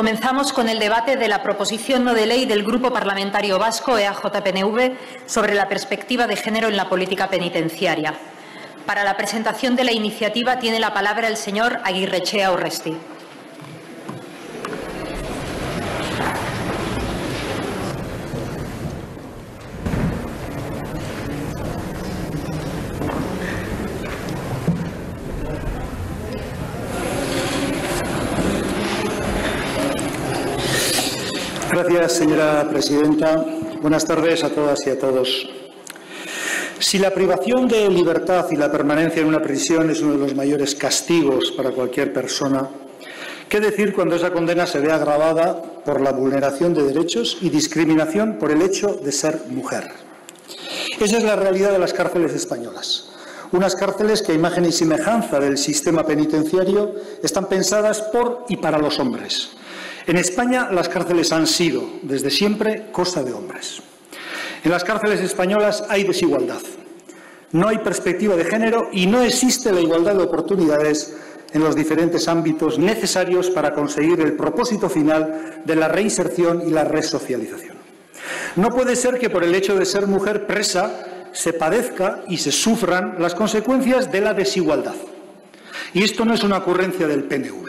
Comenzamos con el debate de la proposición no de ley del Grupo Parlamentario Vasco EAJPNV sobre la perspectiva de género en la política penitenciaria. Para la presentación de la iniciativa tiene la palabra el señor Aguirretxea Urresti. Gracias, señora presidenta. Buenas tardes a todas y a todos. Si la privación de libertad y la permanencia en una prisión es uno de los mayores castigos para cualquier persona, ¿qué decir cuando esa condena se ve agravada por la vulneración de derechos y discriminación por el hecho de ser mujer? Esa es la realidad de las cárceles españolas. Unas cárceles que, a imagen y semejanza del sistema penitenciario, están pensadas por y para los hombres. En España, las cárceles han sido, desde siempre, cosa de hombres. En las cárceles españolas hay desigualdad. No hay perspectiva de género y no existe la igualdad de oportunidades en los diferentes ámbitos necesarios para conseguir el propósito final de la reinserción y la resocialización. No puede ser que por el hecho de ser mujer presa se padezca y se sufran las consecuencias de la desigualdad. Y esto no es una ocurrencia del PNV.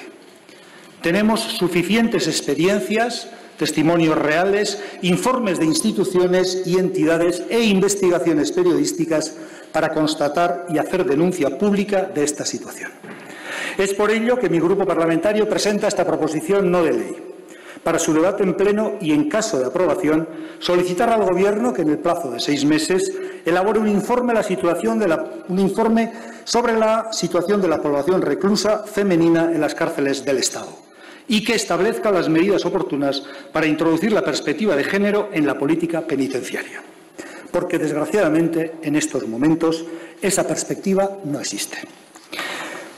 Tenemos suficientes experiencias, testimonios reales, informes de instituciones y entidades e investigaciones periodísticas para constatar y hacer denuncia pública de esta situación. Es por ello que mi grupo parlamentario presenta esta proposición no de ley, para su debate en pleno y, en caso de aprobación, solicitar al Gobierno que en el plazo de 6 meses elabore un informe sobre la situación de la población reclusa femenina en las cárceles del Estado y que establezca las medidas oportunas para introducir la perspectiva de género en la política penitenciaria. Porque, desgraciadamente, en estos momentos esa perspectiva no existe.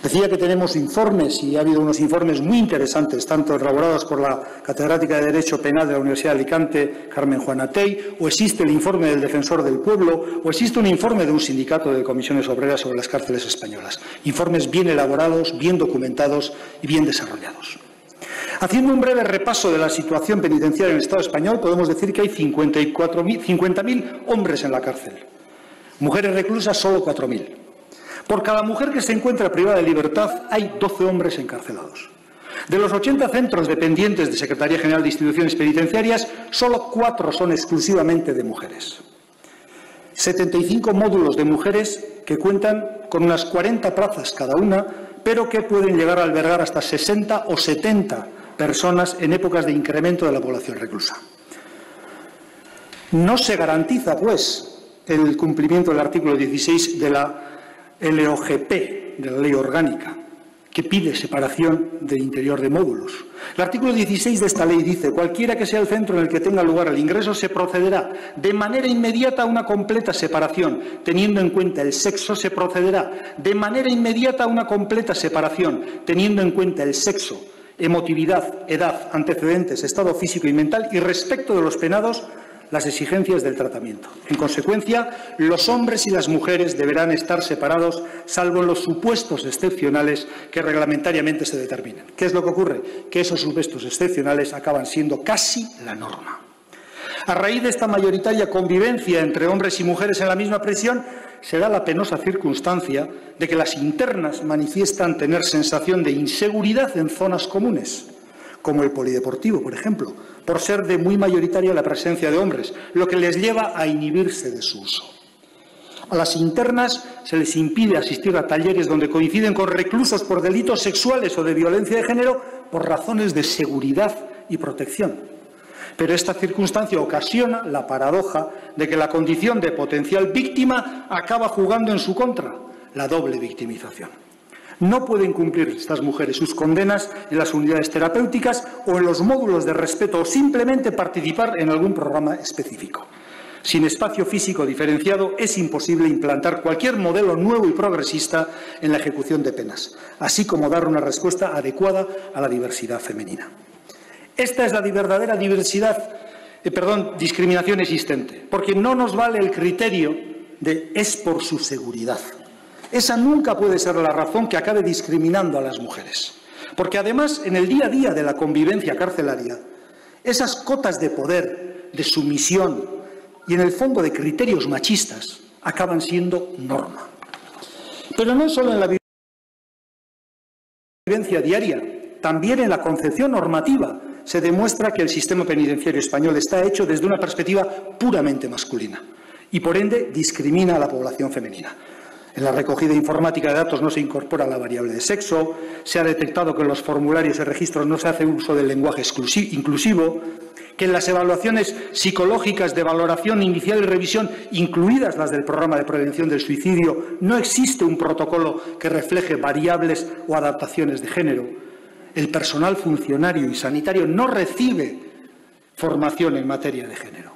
Decía que tenemos informes, y ha habido unos informes muy interesantes, tanto elaborados por la catedrática de Derecho Penal de la Universidad de Alicante, Carmen Juanatei, o existe el informe del Defensor del Pueblo, o existe un informe de un sindicato de comisiones obreras sobre las cárceles españolas. Informes bien elaborados, bien documentados y bien desarrollados. Haciendo un breve repaso de la situación penitenciaria en el Estado español, podemos decir que hay 50.000 hombres en la cárcel. Mujeres reclusas, solo 4.000. Por cada mujer que se encuentra privada de libertad, hay 12 hombres encarcelados. De los 80 centros dependientes de Secretaría General de Instituciones Penitenciarias, solo 4 son exclusivamente de mujeres. 75 módulos de mujeres que cuentan con unas 40 plazas cada una, pero que pueden llegar a albergar hasta 60 o 70 personas en épocas de incremento de la población reclusa. No se garantiza, pues, el cumplimiento del artículo 16 de la LOGP, de la Ley Orgánica, que pide separación del interior de módulos. El artículo 16 de esta ley dice: cualquiera que sea el centro en el que tenga lugar el ingreso, se procederá de manera inmediata a una completa separación. Teniendo en cuenta el sexo, se procederá de manera inmediata a una completa separación, teniendo en cuenta el sexo, emotividad, edad, antecedentes, estado físico y mental y, respecto de los penados, las exigencias del tratamiento. En consecuencia, los hombres y las mujeres deberán estar separados, salvo en los supuestos excepcionales que reglamentariamente se determinan. ¿Qué es lo que ocurre? Que esos supuestos excepcionales acaban siendo casi la norma. A raíz de esta mayoritaria convivencia entre hombres y mujeres en la misma prisión, se da la penosa circunstancia de que las internas manifiestan tener sensación de inseguridad en zonas comunes, como el polideportivo, por ejemplo, por ser de muy mayoritaria la presencia de hombres, lo que les lleva a inhibirse de su uso. A las internas se les impide asistir a talleres donde coinciden con reclusos por delitos sexuales o de violencia de género por razones de seguridad y protección. Pero esta circunstancia ocasiona la paradoja de que la condición de potencial víctima acaba jugando en su contra, la doble victimización. No pueden cumplir estas mujeres sus condenas en las unidades terapéuticas o en los módulos de respeto, o simplemente participar en algún programa específico. Sin espacio físico diferenciado es imposible implantar cualquier modelo nuevo y progresista en la ejecución de penas, así como dar una respuesta adecuada a la diversidad femenina. Esta es la verdadera discriminación existente, porque no nos vale el criterio de «es por su seguridad». Esa nunca puede ser la razón que acabe discriminando a las mujeres. Porque además, en el día a día de la convivencia carcelaria, esas cotas de poder, de sumisión y en el fondo de criterios machistas acaban siendo norma. Pero no solo en la vivencia diaria, también en la concepción normativa se demuestra que el sistema penitenciario español está hecho desde una perspectiva puramente masculina y por ende discrimina a la población femenina. En la recogida informática de datos no se incorpora la variable de sexo, se ha detectado que en los formularios y registros no se hace uso del lenguaje inclusivo, que en las evaluaciones psicológicas de valoración inicial y revisión, incluidas las del programa de prevención del suicidio, no existe un protocolo que refleje variables o adaptaciones de género. El personal funcionario y sanitario no recibe formación en materia de género.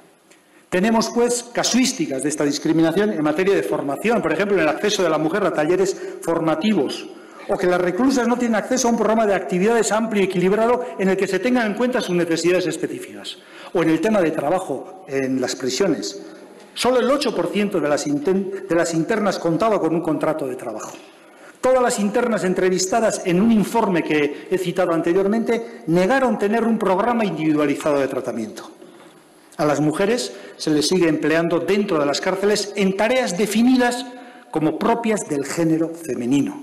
Tenemos, pues, casuísticas de esta discriminación en materia de formación, por ejemplo, en el acceso de la mujer a talleres formativos, o que las reclusas no tienen acceso a un programa de actividades amplio y equilibrado en el que se tengan en cuenta sus necesidades específicas, o en el tema de trabajo en las prisiones. Solo el 8% de las internas contaba con un contrato de trabajo. Todas las internas entrevistadas en un informe que he citado anteriormente negaron tener un programa individualizado de tratamiento. A las mujeres se les sigue empleando dentro de las cárceles en tareas definidas como propias del género femenino.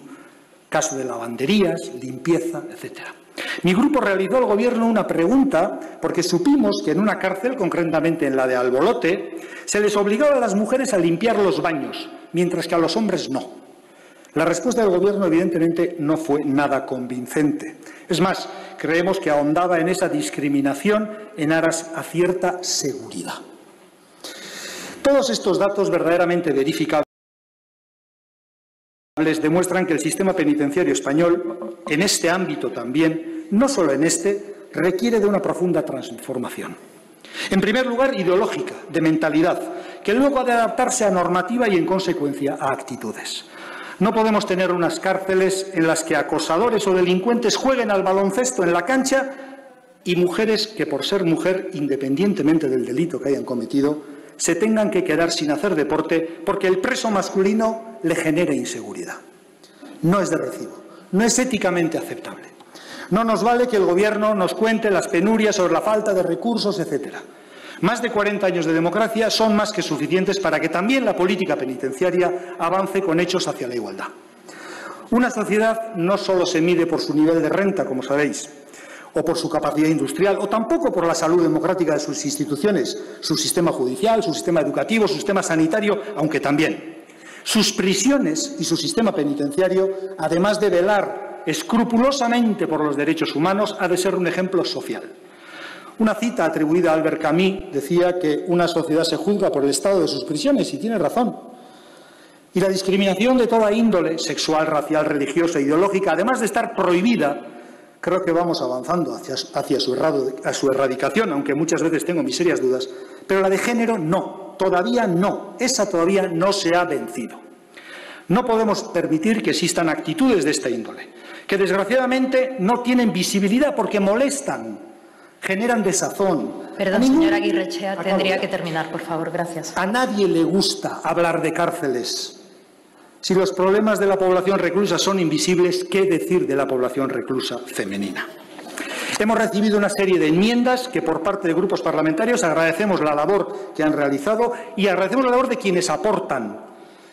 Caso de lavanderías, limpieza, etc. Mi grupo realizó al Gobierno una pregunta porque supimos que en una cárcel, concretamente en la de Albolote, se les obligaba a las mujeres a limpiar los baños, mientras que a los hombres no. La respuesta del Gobierno, evidentemente, no fue nada convincente. Es más, creemos que ahondaba en esa discriminación en aras a cierta seguridad. Todos estos datos verdaderamente verificables demuestran que el sistema penitenciario español, en este ámbito también, no solo en este, requiere de una profunda transformación. En primer lugar, ideológica, de mentalidad, que luego ha de adaptarse a normativa y, en consecuencia, a actitudes. No podemos tener unas cárceles en las que acosadores o delincuentes jueguen al baloncesto en la cancha y mujeres que, por ser mujer, independientemente del delito que hayan cometido, se tengan que quedar sin hacer deporte porque el preso masculino le genera inseguridad. No es de recibo, no es éticamente aceptable. No nos vale que el Gobierno nos cuente las penurias sobre la falta de recursos, etcétera. Más de 40 años de democracia son más que suficientes para que también la política penitenciaria avance con hechos hacia la igualdad. Una sociedad no solo se mide por su nivel de renta, como sabéis, o por su capacidad industrial, o tampoco por la salud democrática de sus instituciones, su sistema judicial, su sistema educativo, su sistema sanitario, aunque también. Sus prisiones y su sistema penitenciario, además de velar escrupulosamente por los derechos humanos, ha de ser un ejemplo social. Una cita atribuida a Albert Camus decía que una sociedad se juzga por el estado de sus prisiones, y tiene razón. Y la discriminación de toda índole, sexual, racial, religiosa, ideológica, además de estar prohibida, creo que vamos avanzando hacia su erradicación, aunque muchas veces tengo mis serias dudas, pero la de género no, todavía no, esa todavía no se ha vencido. No podemos permitir que existan actitudes de esta índole, que desgraciadamente no tienen visibilidad porque molestan, generan desazón. Perdón, señora Aguirretxea, tendría que terminar, por favor, gracias. A nadie le gusta hablar de cárceles. Si los problemas de la población reclusa son invisibles, ¿qué decir de la población reclusa femenina? Hemos recibido una serie de enmiendas que, por parte de grupos parlamentarios, agradecemos la labor que han realizado y agradecemos la labor de quienes aportan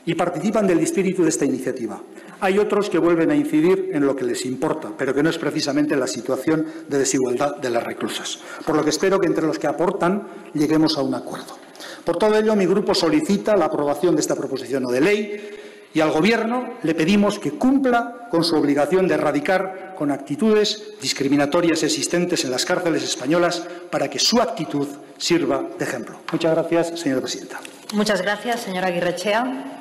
y participan del espíritu de esta iniciativa. Hay otros que vuelven a incidir en lo que les importa, pero que no es precisamente la situación de desigualdad de las reclusas. Por lo que espero que entre los que aportan lleguemos a un acuerdo. Por todo ello, mi grupo solicita la aprobación de esta proposición no de ley y al Gobierno le pedimos que cumpla con su obligación de erradicar con actitudes discriminatorias existentes en las cárceles españolas para que su actitud sirva de ejemplo. Muchas gracias, señora presidenta. Muchas gracias, señora Aguirretxea.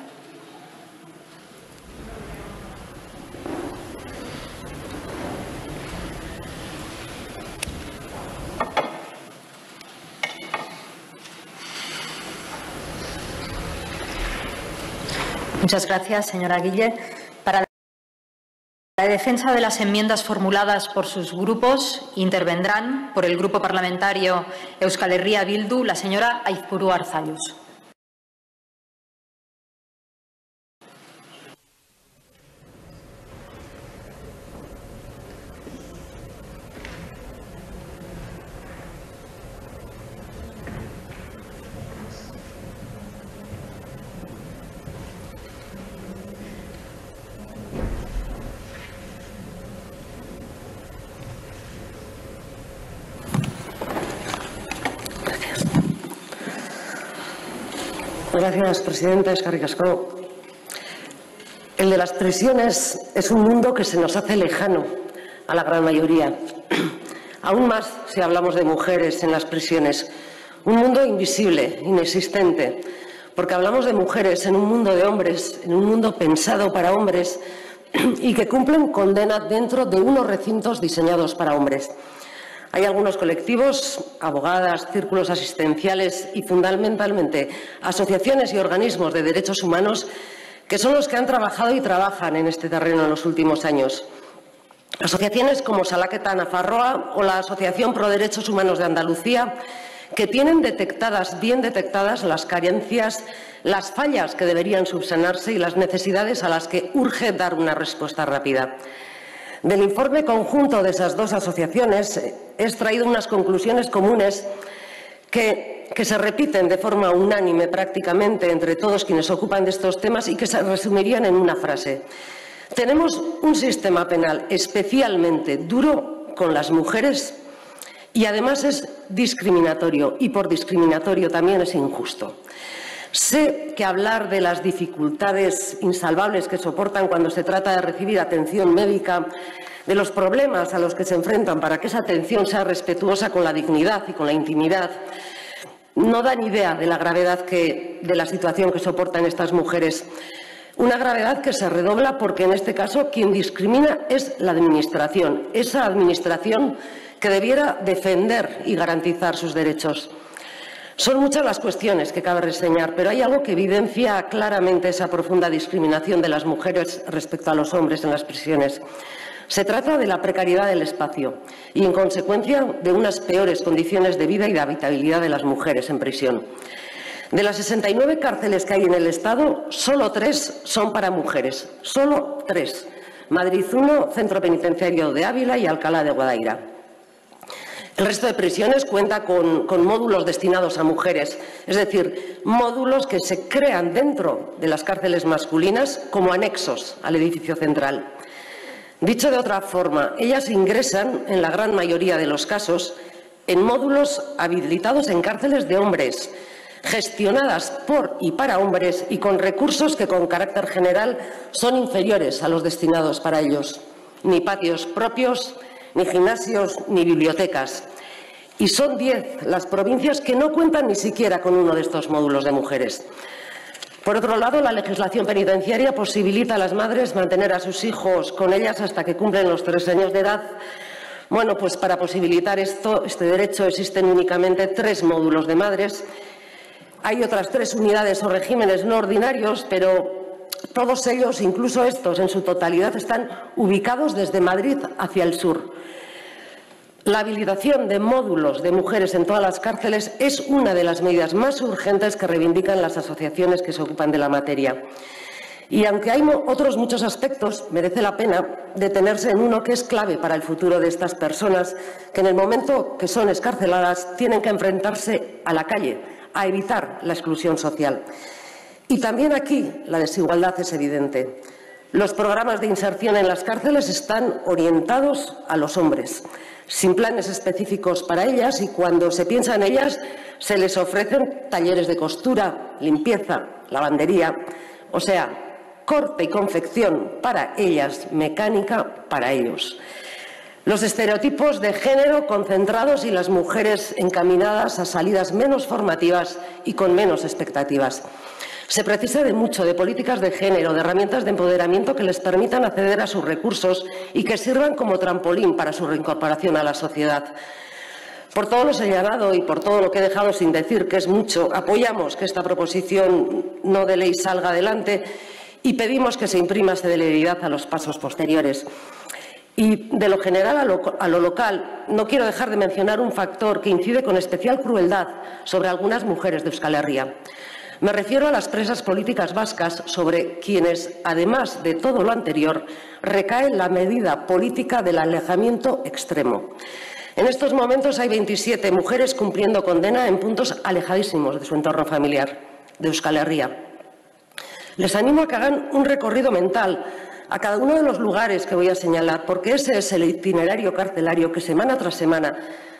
Muchas gracias, señora Guille. Para la defensa de las enmiendas formuladas por sus grupos, intervendrán por el Grupo Parlamentario Euskal Herria Bildu la señora Aizpuru Arzallus. Gracias, presidenta. Eskerrik asko. El de las prisiones es un mundo que se nos hace lejano a la gran mayoría. Aún más si hablamos de mujeres en las prisiones. Un mundo invisible, inexistente. Porque hablamos de mujeres en un mundo de hombres, en un mundo pensado para hombres y que cumplen condena dentro de unos recintos diseñados para hombres. Hay algunos colectivos, abogadas, círculos asistenciales y fundamentalmente asociaciones y organismos de derechos humanos que son los que han trabajado y trabajan en este terreno en los últimos años. Asociaciones como Salaketa-Nafarroa o la Asociación Pro Derechos Humanos de Andalucía, que tienen detectadas, bien detectadas, las carencias, las fallas que deberían subsanarse y las necesidades a las que urge dar una respuesta rápida. Del informe conjunto de esas dos asociaciones he extraído unas conclusiones comunes que se repiten de forma unánime prácticamente entre todos quienes ocupan de estos temas y que se resumirían en una frase. Tenemos un sistema penal especialmente duro con las mujeres y además es discriminatorio y por discriminatorio también es injusto. Sé que hablar de las dificultades insalvables que soportan cuando se trata de recibir atención médica, de los problemas a los que se enfrentan para que esa atención sea respetuosa con la dignidad y con la intimidad, no dan idea de la gravedad de la situación que soportan estas mujeres. Una gravedad que se redobla porque en este caso quien discrimina es la administración, esa administración que debiera defender y garantizar sus derechos. Son muchas las cuestiones que cabe reseñar, pero hay algo que evidencia claramente esa profunda discriminación de las mujeres respecto a los hombres en las prisiones. Se trata de la precariedad del espacio y, en consecuencia, de unas peores condiciones de vida y de habitabilidad de las mujeres en prisión. De las 69 cárceles que hay en el Estado, solo 3 son para mujeres. Solo 3. Madrid 1, Centro Penitenciario de Ávila y Alcalá de Guadaira. El resto de prisiones cuenta con módulos destinados a mujeres, es decir, módulos que se crean dentro de las cárceles masculinas como anexos al edificio central. Dicho de otra forma, ellas ingresan, en la gran mayoría de los casos, en módulos habilitados en cárceles de hombres, gestionadas por y para hombres y con recursos que con carácter general son inferiores a los destinados para ellos. Ni patios propios, ni gimnasios, ni bibliotecas. Y son 10 las provincias que no cuentan ni siquiera con uno de estos módulos de mujeres. Por otro lado, la legislación penitenciaria posibilita a las madres mantener a sus hijos con ellas hasta que cumplen los 3 años de edad. Bueno, pues para posibilitar este derecho existen únicamente 3 módulos de madres. Hay otras 3 unidades o regímenes no ordinarios, pero todos ellos, incluso estos en su totalidad, están ubicados desde Madrid hacia el sur. La habilitación de módulos de mujeres en todas las cárceles es una de las medidas más urgentes que reivindican las asociaciones que se ocupan de la materia. Y aunque hay otros muchos aspectos, merece la pena detenerse en uno que es clave para el futuro de estas personas que en el momento que son excarceladas tienen que enfrentarse a la calle, a evitar la exclusión social. Y también aquí la desigualdad es evidente. Los programas de inserción en las cárceles están orientados a los hombres, sin planes específicos para ellas, y cuando se piensa en ellas se les ofrecen talleres de costura, limpieza, lavandería, o sea, corte y confección para ellas, mecánica para ellos. Los estereotipos de género concentrados y las mujeres encaminadas a salidas menos formativas y con menos expectativas. Se precisa de mucho, de políticas de género, de herramientas de empoderamiento que les permitan acceder a sus recursos y que sirvan como trampolín para su reincorporación a la sociedad. Por todo lo señalado y por todo lo que he dejado sin decir, que es mucho, apoyamos que esta proposición no de ley salga adelante y pedimos que se imprima celeridad a los pasos posteriores. Y de lo general a lo local, no quiero dejar de mencionar un factor que incide con especial crueldad sobre algunas mujeres de Euskal Herria. Me refiero a las presas políticas vascas, sobre quienes, además de todo lo anterior, recae la medida política del alejamiento extremo. En estos momentos hay 27 mujeres cumpliendo condena en puntos alejadísimos de su entorno familiar, de Euskal Herria. Les animo a que hagan un recorrido mental a cada uno de los lugares que voy a señalar, porque ese es el itinerario carcelario que semana tras semana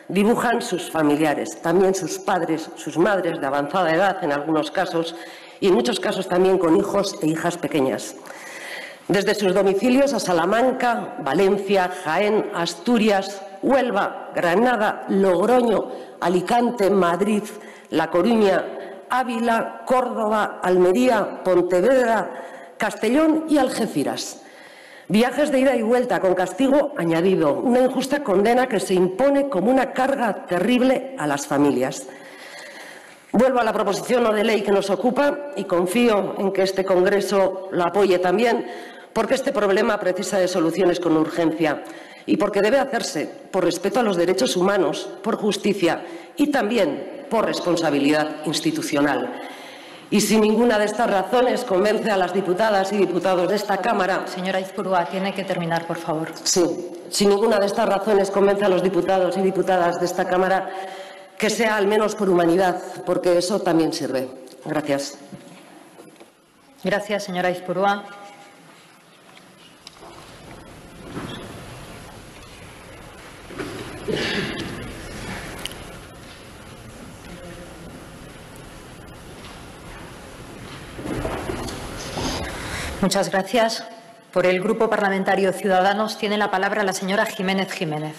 dibujan sus familiares, también sus padres, sus madres de avanzada edad en algunos casos, y en muchos casos también con hijos e hijas pequeñas. Desde sus domicilios a Salamanca, Valencia, Jaén, Asturias, Huelva, Granada, Logroño, Alicante, Madrid, La Coruña, Ávila, Córdoba, Almería, Pontevedra, Castellón y Algeciras. Viajes de ida y vuelta con castigo añadido, una injusta condena que se impone como una carga terrible a las familias. Vuelvo a la proposición de ley que nos ocupa y confío en que este Congreso la apoye también, porque este problema precisa de soluciones con urgencia y porque debe hacerse por respeto a los derechos humanos, por justicia y también por responsabilidad institucional. Y si ninguna de estas razones convence a las diputadas y diputados de esta Cámara... Señora Aizpuru, tiene que terminar, por favor. Sí. Si ninguna de estas razones convence a los diputados y diputadas de esta Cámara, que sea al menos por humanidad, porque eso también sirve. Gracias. Gracias, señora Aizpuru. Muchas gracias. Por el Grupo Parlamentario Ciudadanos tiene la palabra la señora Jiménez Jiménez.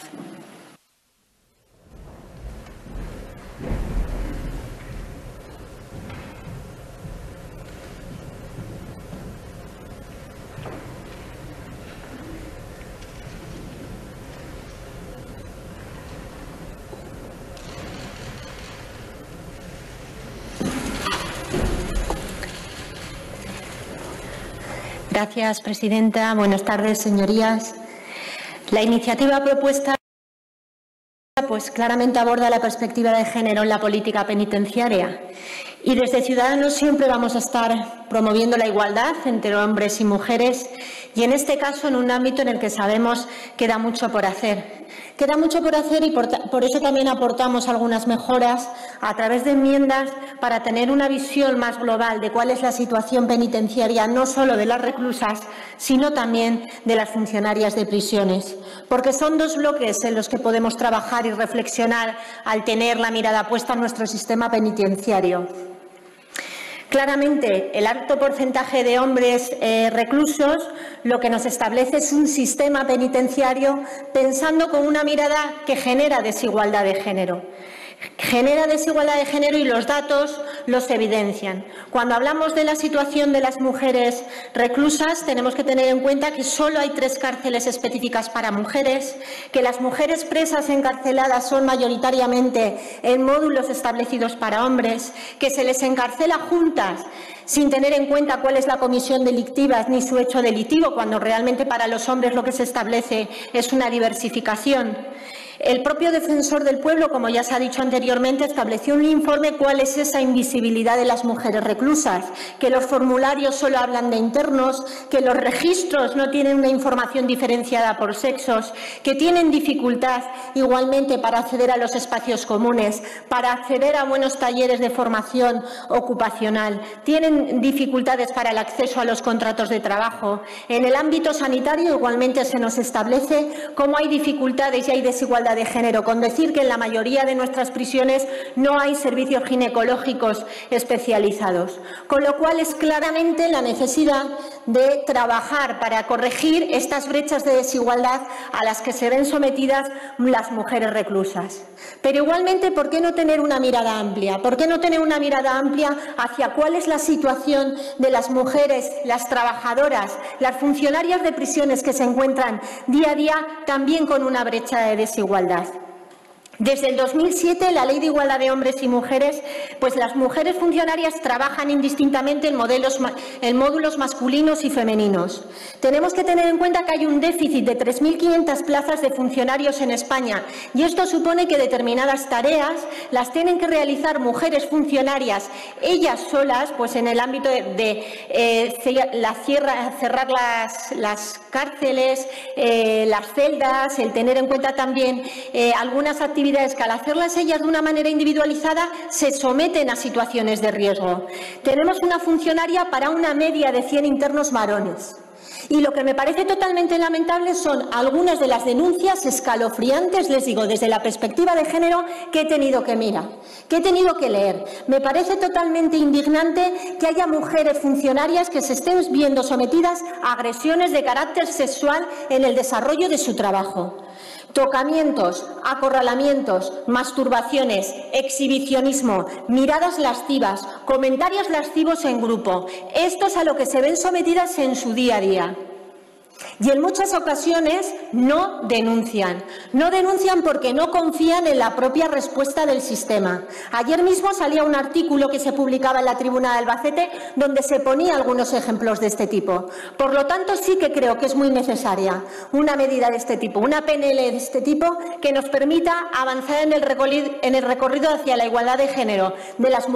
Gracias, presidenta. Buenas tardes, señorías. La iniciativa propuesta pues claramente aborda la perspectiva de género en la política penitenciaria. Y desde Ciudadanos siempre vamos a estar promoviendo la igualdad entre hombres y mujeres, y en este caso en un ámbito en el que sabemos queda mucho por hacer. Queda mucho por hacer y por eso también aportamos algunas mejoras a través de enmiendas para tener una visión más global de cuál es la situación penitenciaria, no solo de las reclusas, sino también de las funcionarias de prisiones. Porque son dos bloques en los que podemos trabajar y reflexionar al tener la mirada puesta en nuestro sistema penitenciario. Claramente, el alto porcentaje de hombres reclusos lo que nos establece es un sistema penitenciario pensando con una mirada que genera desigualdad de género. Genera desigualdad de género y los datos los evidencian. Cuando hablamos de la situación de las mujeres reclusas, tenemos que tener en cuenta que solo hay 3 cárceles específicas para mujeres, que las mujeres presas encarceladas son mayoritariamente en módulos establecidos para hombres, que se les encarcela juntas sin tener en cuenta cuál es la comisión delictiva ni su hecho delictivo, cuando realmente para los hombres lo que se establece es una diversificación. El propio defensor del pueblo, como ya se ha dicho anteriormente, estableció un informe cuál es esa invisibilidad de las mujeres reclusas, que los formularios solo hablan de internos, que los registros no tienen una información diferenciada por sexos, que tienen dificultad igualmente para acceder a los espacios comunes, para acceder a buenos talleres de formación ocupacional, tienen dificultades para el acceso a los contratos de trabajo. En el ámbito sanitario igualmente se nos establece cómo hay dificultades y hay desigualdad de género, con decir que en la mayoría de nuestras prisiones no hay servicios ginecológicos especializados, con lo cual es claramente la necesidad de trabajar para corregir estas brechas de desigualdad a las que se ven sometidas las mujeres reclusas. Pero igualmente, ¿por qué no tener una mirada amplia? ¿Por qué no tener una mirada amplia hacia cuál es la situación de las mujeres, las trabajadoras, las funcionarias de prisiones que se encuentran día a día también con una brecha de desigualdad? Desde el 2007, la Ley de Igualdad de Hombres y Mujeres, pues las mujeres funcionarias trabajan indistintamente en módulos masculinos y femeninos. Tenemos que tener en cuenta que hay un déficit de 3.500 plazas de funcionarios en España, y esto supone que determinadas tareas las tienen que realizar mujeres funcionarias ellas solas, pues en el ámbito cerrar las cárceles, las celdas, el tener en cuenta también algunas actividades que al hacerlas ellas de una manera individualizada se someten a situaciones de riesgo. Tenemos una funcionaria para una media de 100 internos varones. Y lo que me parece totalmente lamentable son algunas de las denuncias escalofriantes, les digo, desde la perspectiva de género que he tenido que mirar, que he tenido que leer. Me parece totalmente indignante que haya mujeres funcionarias que se estén viendo sometidas a agresiones de carácter sexual en el desarrollo de su trabajo. Tocamientos, acorralamientos, masturbaciones, exhibicionismo, miradas lascivas, comentarios lascivos en grupo. Esto es a lo que se ven sometidas en su día a día. Y en muchas ocasiones no denuncian. No denuncian porque no confían en la propia respuesta del sistema. Ayer mismo salía un artículo que se publicaba en la Tribuna de Albacete donde se ponía algunos ejemplos de este tipo. Por lo tanto, sí que creo que es muy necesaria una medida de este tipo, una PNL de este tipo que nos permita avanzar en el recorrido hacia la igualdad de género de las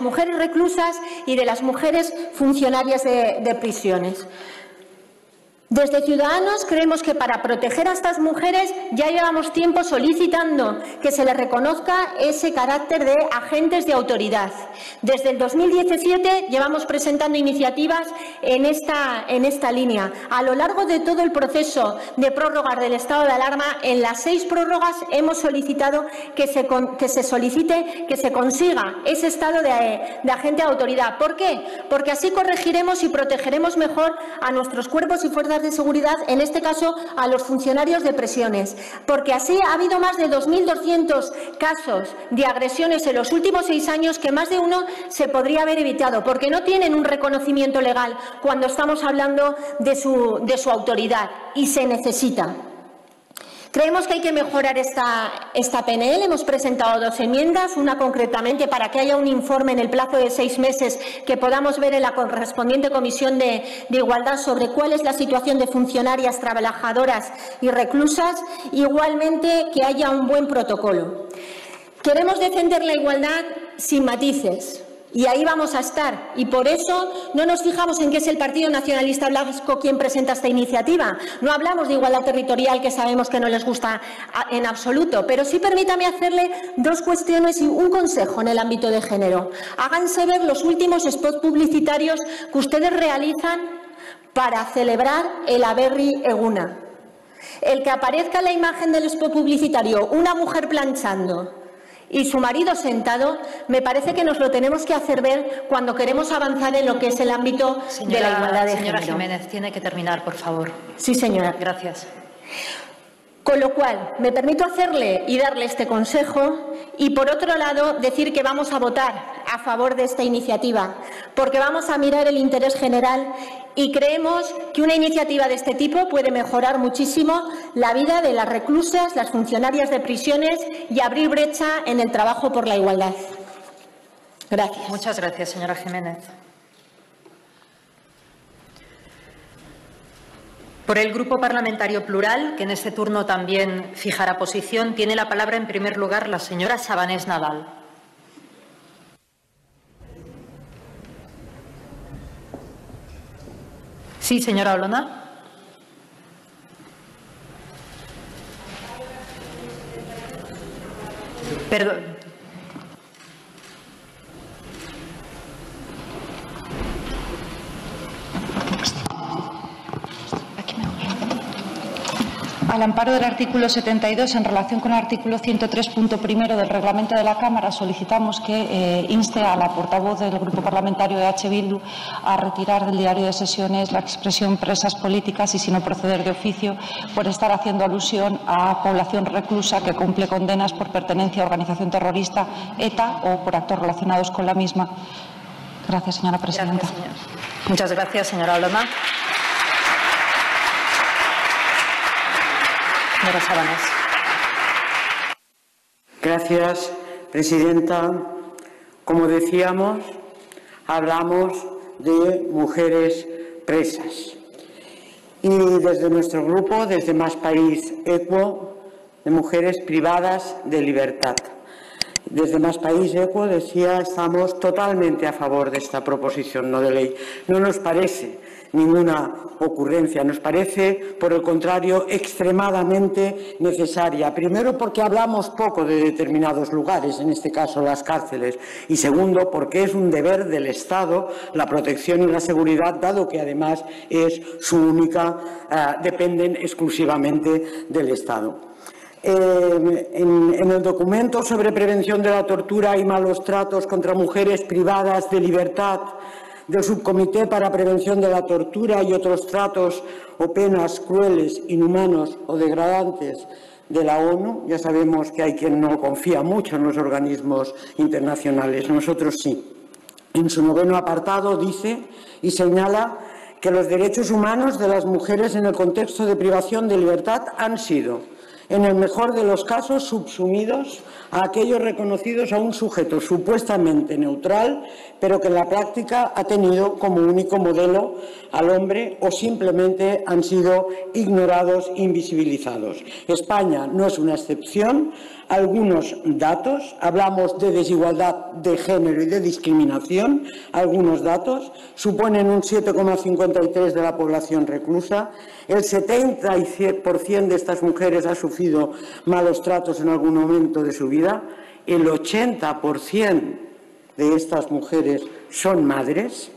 mujeres reclusas y de las mujeres funcionarias de prisiones. Desde Ciudadanos creemos que para proteger a estas mujeres ya llevamos tiempo solicitando que se les reconozca ese carácter de agentes de autoridad. Desde el 2017 llevamos presentando iniciativas en esta línea. A lo largo de todo el proceso de prórrogas del estado de alarma, en las 6 prórrogas hemos solicitado que se consiga ese estado de agente de autoridad. ¿Por qué? Porque así corregiremos y protegeremos mejor a nuestros cuerpos y fuerzas de seguridad, en este caso a los funcionarios de prisiones, porque así ha habido más de 2.200 casos de agresiones en los últimos 6 años que más de uno se podría haber evitado, porque no tienen un reconocimiento legal cuando estamos hablando de su autoridad y se necesita. Creemos que hay que mejorar esta PNL. Hemos presentado 2 enmiendas, una concretamente para que haya un informe en el plazo de 6 meses que podamos ver en la correspondiente Comisión de Igualdad sobre cuál es la situación de funcionarias, trabajadoras y reclusas. Igualmente, que haya un buen protocolo. Queremos defender la igualdad sin matices. Y ahí vamos a estar. Y por eso no nos fijamos en que es el Partido Nacionalista Vasco quien presenta esta iniciativa. No hablamos de igualdad territorial, que sabemos que no les gusta en absoluto. Pero sí permítame hacerle 2 cuestiones y un consejo en el ámbito de género. Háganse ver los últimos spots publicitarios que ustedes realizan para celebrar el Aberri Eguna. El que aparezca en la imagen del spot publicitario una mujer planchando y su marido sentado, me parece que nos lo tenemos que hacer ver cuando queremos avanzar en lo que es el ámbito de la igualdad de género. Señora Jiménez, tiene que terminar, por favor. Sí, señora. Gracias. Con lo cual, me permito hacerle y darle este consejo y, por otro lado, decir que vamos a votar a favor de esta iniciativa, porque vamos a mirar el interés general y creemos que una iniciativa de este tipo puede mejorar muchísimo la vida de las reclusas, las funcionarias de prisiones y abrir brecha en el trabajo por la igualdad. Gracias. Muchas gracias, señora Jiménez. Por el Grupo Parlamentario Plural, que en este turno también fijará posición, tiene la palabra en primer lugar la señora Sabanés Nadal. Sí, señora Olona. Perdón. Al amparo del artículo 72, en relación con el artículo 103.1 del reglamento de la Cámara, solicitamos que inste a la portavoz del Grupo Parlamentario de H. Bildu a retirar del diario de sesiones la expresión presas políticas y si no proceder de oficio por estar haciendo alusión a población reclusa que cumple condenas por pertenencia a organización terrorista ETA o por actos relacionados con la misma. Gracias, señora presidenta. Gracias, señor. Muchas gracias, señora Olona. Gracias, presidenta. Como decíamos, hablamos de mujeres presas. Y desde nuestro grupo, desde Más País Equo, de mujeres privadas de libertad. desde Más País ECO decía, estamos totalmente a favor de esta proposición no de ley. No nos parece ninguna ocurrencia, nos parece, por el contrario, extremadamente necesaria. Primero, porque hablamos poco de determinados lugares, en este caso las cárceles, y segundo, porque es un deber del Estado la protección y la seguridad, dado que además es su única, dependen exclusivamente del Estado. En el documento sobre prevención de la tortura y malos tratos contra mujeres privadas de libertad del Subcomité para Prevención de la Tortura y otros tratos o penas crueles, inhumanos o degradantes de la ONU, ya sabemos que hay quien no confía mucho en los organismos internacionales, nosotros sí. En su 9º apartado dice y señala que los derechos humanos de las mujeres en el contexto de privación de libertad han sido, en el mejor de los casos, subsumidos a aquellos reconocidos a un sujeto supuestamente neutral, pero que en la práctica ha tenido como único modelo al hombre o simplemente han sido ignorados, invisibilizados. España no es una excepción. Algunos datos, hablamos de desigualdad de género y de discriminación, algunos datos, suponen un 7,53% de la población reclusa, el 70% de estas mujeres ha sufrido malos tratos en algún momento de su vida, el 80% de estas mujeres son madres.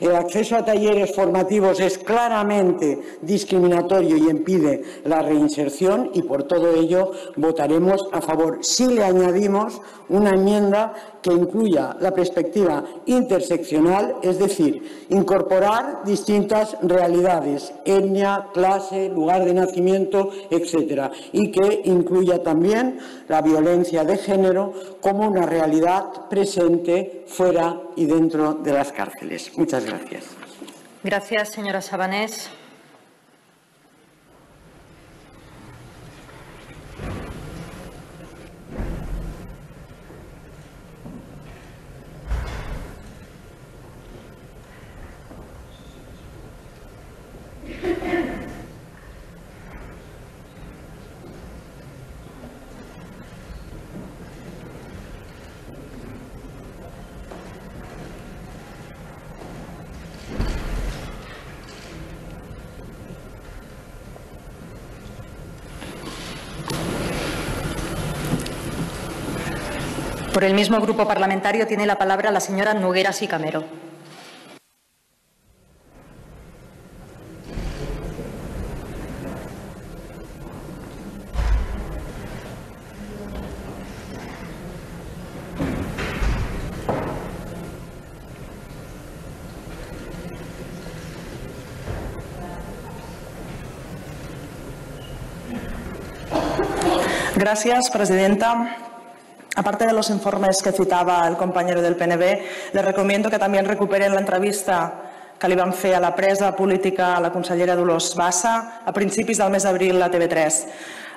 El acceso a talleres formativos es claramente discriminatorio y impide la reinserción y por todo ello votaremos a favor. Si le añadimos una enmienda que incluya la perspectiva interseccional, es decir, incorporar distintas realidades, etnia, clase, lugar de nacimiento, etc. Y que incluya también la violencia de género como una realidad presente fuera y dentro de las cárceles. Muchas gracias. Gracias, señora Sabanés. Por el mismo grupo parlamentario tiene la palabra la señora Nogueras y Camero. Gracias, presidenta. Aparte de los informes que citaba el compañero del PNV, les recomiendo que también recuperen la entrevista que li van fer a la presa política a la consellera Dolors Bassa a principios del mes de abril a TV3.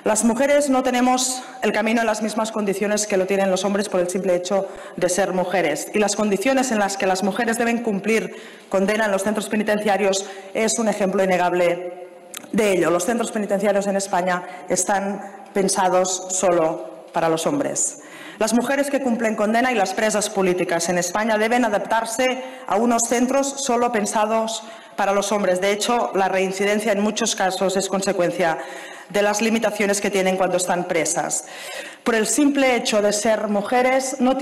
Las mujeres no tenemos el camino en las mismas condiciones que lo tienen los hombres por el simple hecho de ser mujeres. Y las condiciones en las que las mujeres deben cumplir condena en los centros penitenciarios es un ejemplo innegable de ello. Los centros penitenciarios en España están pensados solo para los hombres. Las mujeres que cumplen condena y las presas políticas en España deben adaptarse a unos centros solo pensados para los hombres. De hecho, la reincidencia en muchos casos es consecuencia de las limitaciones que tienen cuando están presas. Por el simple hecho de ser mujeres no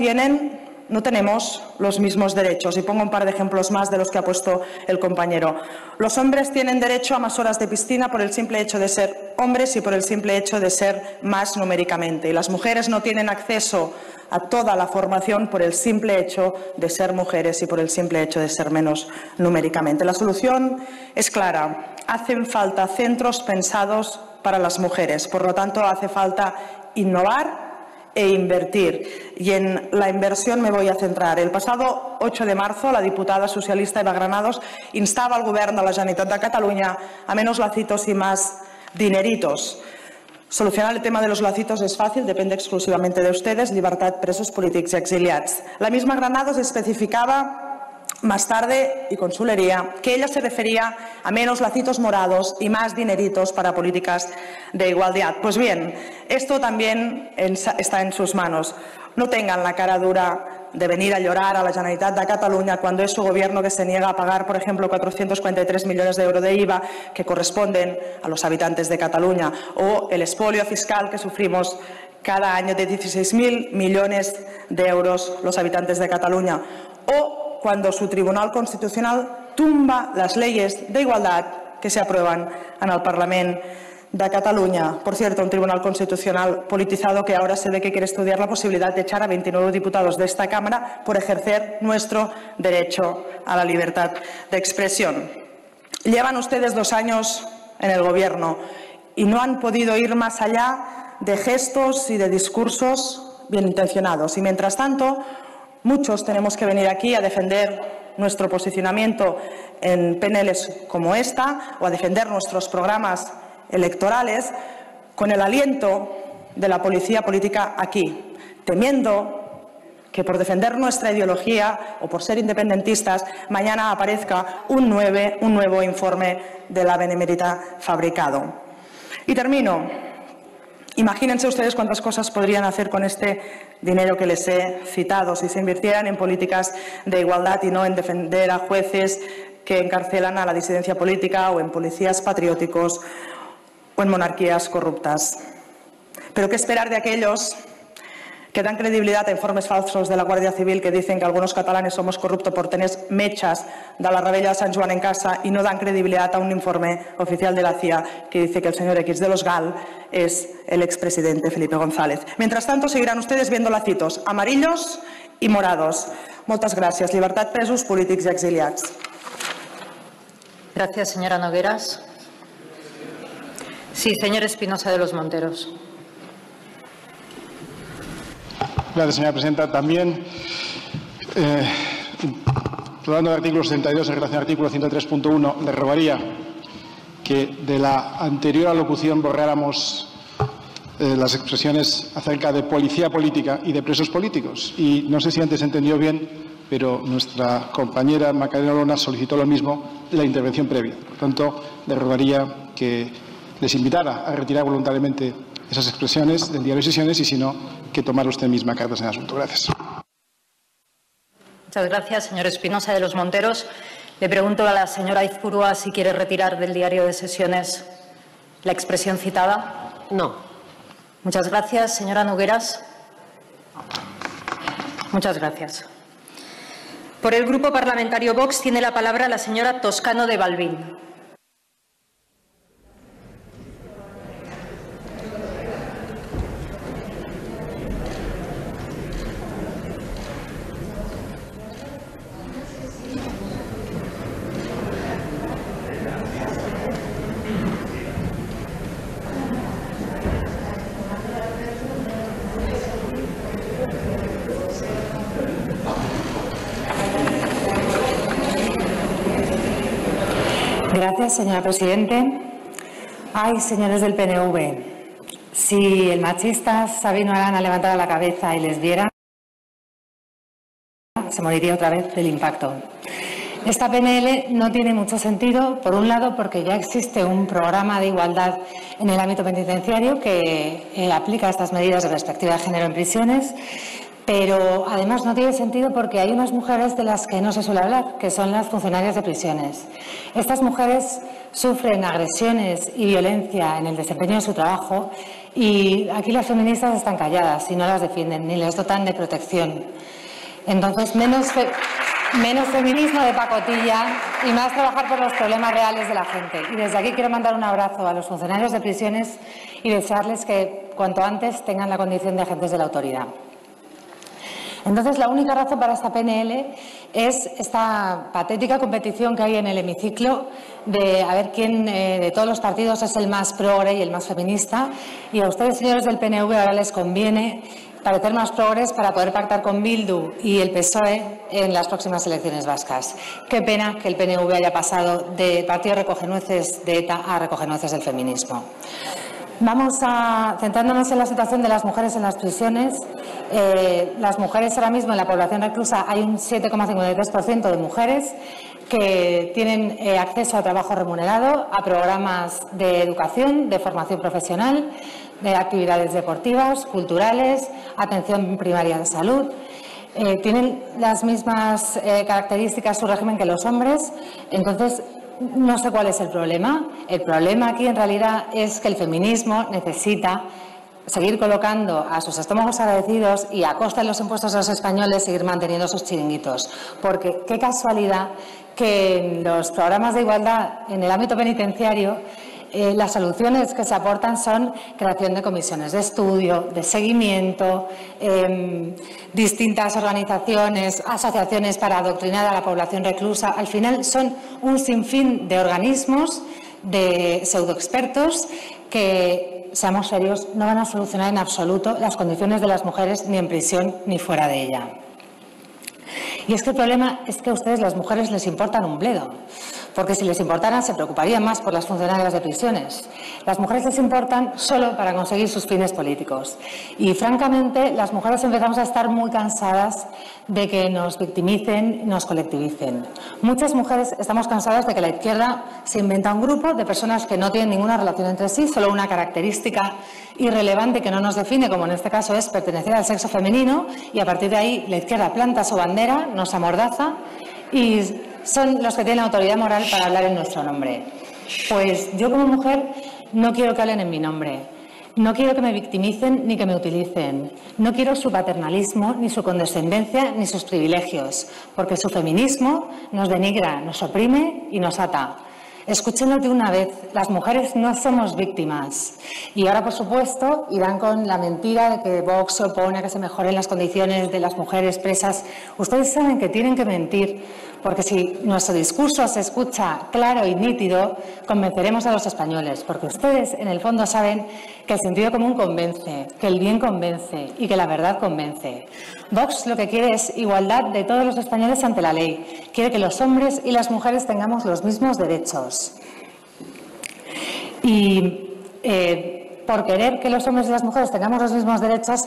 tenemos los mismos derechos. Y pongo un par de ejemplos más de los que ha puesto el compañero. Los hombres tienen derecho a más horas de piscina por el simple hecho de ser hombres y por el simple hecho de ser más numéricamente. Y las mujeres no tienen acceso a toda la formación por el simple hecho de ser mujeres y por el simple hecho de ser menos numéricamente. La solución es clara. Hacen falta centros pensados para las mujeres. Por lo tanto, hace falta innovar e invertir. Y en la inversión me voy a centrar. El pasado 8 de marzo, la diputada socialista Eva Granados instaba al Govern de la Generalitat de Cataluña a menos lacitos y más dineritos. Solucionar el tema de los lacitos es fácil, depende exclusivamente de ustedes, libertad, presos polítics y exiliats. La misma Granados especificaba más tarde, y con chulería, que ella se refería a menos lacitos morados y más dineritos para políticas de igualdad. Pues bien, esto también está en sus manos. no tengan la cara dura de venir a llorar a la Generalitat de Cataluña cuando es su gobierno que se niega a pagar, por ejemplo, 443 millones de euros de IVA que corresponden a los habitantes de Cataluña, o el expolio fiscal que sufrimos cada año de 16.000 millones de euros los habitantes de Cataluña, o cuando su Tribunal Constitucional tumba las leyes de igualdad que se aprueban en el Parlamento de Cataluña. Por cierto, un tribunal constitucional politizado que ahora se ve que quiere estudiar la posibilidad de echar a 29 diputados de esta Cámara por ejercer nuestro derecho a la libertad de expresión. Llevan ustedes 2 años en el Gobierno y no han podido ir más allá de gestos y de discursos bien intencionados. Y mientras tanto, muchos tenemos que venir aquí a defender nuestro posicionamiento en paneles como esta o a defender nuestros programas electorales con el aliento de la policía política aquí, temiendo que por defender nuestra ideología o por ser independentistas mañana aparezca un nuevo informe de la Benemérita fabricado. Y termino. Imagínense ustedes cuántas cosas podrían hacer con este dinero que les he citado si se invirtieran en políticas de igualdad y no en defender a jueces que encarcelan a la disidencia política o en policías patrióticos o en monarquías corruptas. Pero ¿qué esperar de aquellos que dan credibilidad a informes falsos de la Guardia Civil que dicen que algunos catalanes somos corruptos por tener mechas de la Rebella de Sant Joan en casa y no dan credibilidad a un informe oficial de la CIA que dice que el señor X de los GAL es el expresidente Felipe González? Mientras tanto, seguirán ustedes viendo lacitos amarillos y morados. Moltes gràcies. Libertad presos, polítics y exiliados. Gracias, señora Nogueras. Sí, señor Espinosa de los Monteros. Gracias, señora presidenta. También, tratando del artículo 62, en relación al artículo 103.1, le rogaría que de la anterior alocución borráramos las expresiones acerca de policía política y de presos políticos. Y no sé si antes entendió bien, pero nuestra compañera Macarena Olona solicitó lo mismo de la intervención previa. Por tanto, le rogaría que les invitara a retirar voluntariamente esas expresiones del diario de sesiones y, si no, que tomar usted misma cartas en el asunto. Gracias. Muchas gracias, señor Espinosa de los Monteros. Le pregunto a la señora Aizpuru si quiere retirar del diario de sesiones la expresión citada. No. Muchas gracias, señora Nogueras. Muchas gracias. Por el Grupo Parlamentario Vox tiene la palabra la señora Toscano de Balbín. Gracias, señora Presidente. Ay, señores del PNV, si el machista Sabino Arana levantara la cabeza y les diera, se moriría otra vez del impacto. Esta PNL no tiene mucho sentido, por un lado, porque ya existe un programa de igualdad en el ámbito penitenciario que aplica estas medidas de perspectiva de género en prisiones. Pero además no tiene sentido porque hay unas mujeres de las que no se suele hablar, que son las funcionarias de prisiones. Estas mujeres sufren agresiones y violencia en el desempeño de su trabajo y aquí las feministas están calladas y no las defienden ni les dotan de protección. Entonces, menos feminismo de pacotilla y más trabajar por los problemas reales de la gente. Y desde aquí quiero mandar un abrazo a los funcionarios de prisiones y desearles que cuanto antes tengan la condición de agentes de la autoridad. Entonces, la única razón para esta PNL es esta patética competición que hay en el hemiciclo de a ver quién de todos los partidos es el más progre y el más feminista. Y a ustedes, señores del PNV, ahora les conviene parecer más progres para poder pactar con Bildu y el PSOE en las próximas elecciones vascas. Qué pena que el PNV haya pasado de partido recogenueces de ETA a recogenueces del feminismo. Vamos a centrándonos en la situación de las mujeres en las prisiones. Las mujeres ahora mismo en la población reclusa hay un 7,53% de mujeres que tienen acceso a trabajo remunerado, a programas de educación, de formación profesional, de actividades deportivas, culturales, atención primaria de salud. Tienen las mismas características su régimen que los hombres, entonces no sé cuál es el problema. El problema aquí en realidad es que el feminismo necesita seguir colocando a sus estómagos agradecidos y a costa de los impuestos a los españoles seguir manteniendo sus chiringuitos. Porque qué casualidad que en los programas de igualdad en el ámbito penitenciario las soluciones que se aportan son creación de comisiones de estudio, de seguimiento, distintas organizaciones, asociaciones para adoctrinar a la población reclusa. Al final son un sinfín de organismos, de pseudoexpertos que, seamos serios, no van a solucionar en absoluto las condiciones de las mujeres ni en prisión ni fuera de ella. Y es que el problema es que a ustedes, las mujeres, les importan un bledo, porque si les importaran se preocuparían más por las funcionarias de prisiones. Las mujeres les importan solo para conseguir sus fines políticos. Y francamente, las mujeres empezamos a estar muy cansadas de que nos victimicen, nos colectivicen. Muchas mujeres estamos cansadas de que la izquierda se inventa un grupo de personas que no tienen ninguna relación entre sí, solo una característica irrelevante que no nos define, como en este caso es pertenecer al sexo femenino, y a partir de ahí la izquierda planta su bandera, nos amordaza y son los que tienen autoridad moral para hablar en nuestro nombre. Pues yo como mujer no quiero que hablen en mi nombre. No quiero que me victimicen ni que me utilicen. No quiero su paternalismo, ni su condescendencia, ni sus privilegios, porque su feminismo nos denigra, nos oprime y nos ata. Escúchenlo de una vez, las mujeres no somos víctimas. Y ahora, por supuesto, irán con la mentira de que Vox se opone a que se mejoren las condiciones de las mujeres presas. Ustedes saben que tienen que mentir, porque si nuestro discurso se escucha claro y nítido, convenceremos a los españoles, porque ustedes en el fondo saben que el sentido común convence, que el bien convence y que la verdad convence. Vox lo que quiere es igualdad de todos los españoles ante la ley. Quiere que los hombres y las mujeres tengamos los mismos derechos. Y por querer que los hombres y las mujeres tengamos los mismos derechos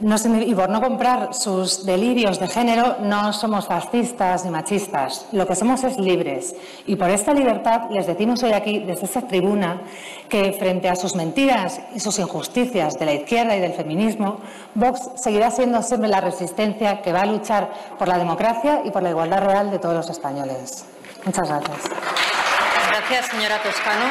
y por no comprar sus delirios de género, no somos fascistas ni machistas. Lo que somos es libres. Y por esta libertad les decimos hoy aquí, desde esta tribuna, que frente a sus mentiras y sus injusticias de la izquierda y del feminismo, Vox seguirá siendo siempre la resistencia que va a luchar por la democracia y por la igualdad real de todos los españoles. Muchas gracias. Gracias, señora Toscano.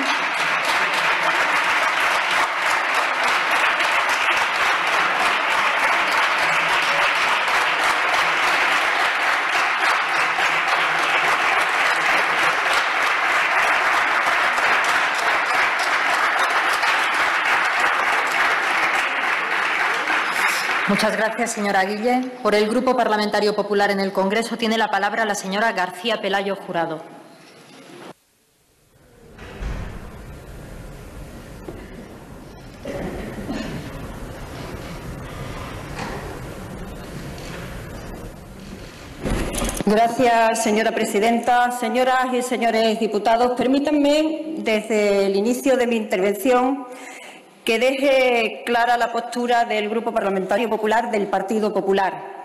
Muchas gracias, señora Guille. Por el Grupo Parlamentario Popular en el Congreso tiene la palabra la señora García Pelayo Jurado. Gracias, señora presidenta. Señoras y señores diputados, permítanme, desde el inicio de mi intervención, que deje clara la postura del Grupo Parlamentario Popular del Partido Popular.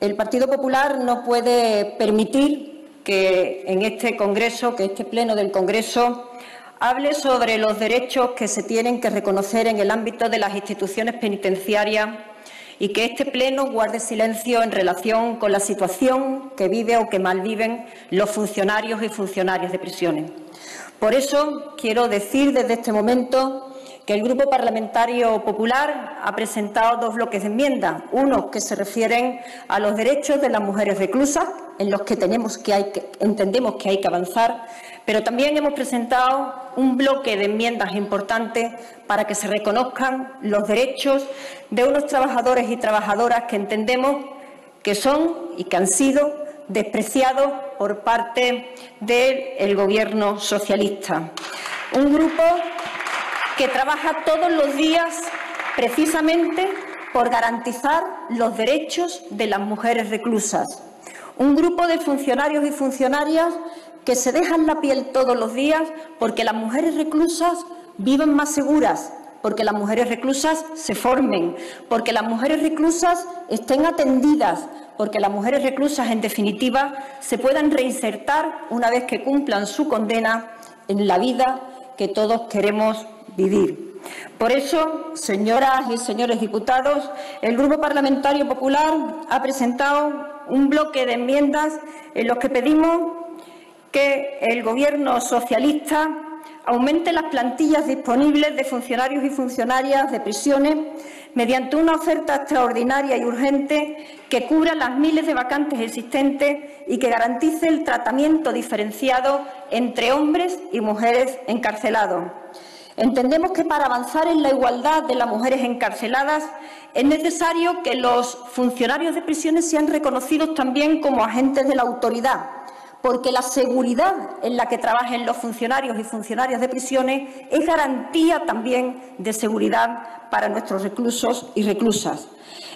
El Partido Popular no puede permitir que en este Congreso, que este Pleno del Congreso, hable sobre los derechos que se tienen que reconocer en el ámbito de las instituciones penitenciarias y que este Pleno guarde silencio en relación con la situación que vive o que malviven los funcionarios y funcionarias de prisiones. Por eso quiero decir desde este momento que el Grupo Parlamentario Popular ha presentado dos bloques de enmiendas, unos que se refieren a los derechos de las mujeres reclusas, en los que entendemos que hay que avanzar, pero también hemos presentado un bloque de enmiendas importantes para que se reconozcan los derechos de unos trabajadores y trabajadoras que entendemos que son y que han sido despreciados por parte del Gobierno socialista. Un grupo que trabaja todos los días precisamente por garantizar los derechos de las mujeres reclusas. Un grupo de funcionarios y funcionarias que se dejan la piel todos los días porque las mujeres reclusas vivan más seguras, porque las mujeres reclusas se formen, porque las mujeres reclusas estén atendidas, porque las mujeres reclusas, en definitiva, se puedan reinsertar una vez que cumplan su condena en la vida que todos queremos vivir. Por eso, señoras y señores diputados, el Grupo Parlamentario Popular ha presentado un bloque de enmiendas en los que pedimos que el Gobierno socialista aumente las plantillas disponibles de funcionarios y funcionarias de prisiones mediante una oferta extraordinaria y urgente que cubra las miles de vacantes existentes y que garantice el tratamiento diferenciado entre hombres y mujeres encarcelados. Entendemos que para avanzar en la igualdad de las mujeres encarceladas es necesario que los funcionarios de prisiones sean reconocidos también como agentes de la autoridad, porque la seguridad en la que trabajen los funcionarios y funcionarias de prisiones es garantía también de seguridad para nuestros reclusos y reclusas.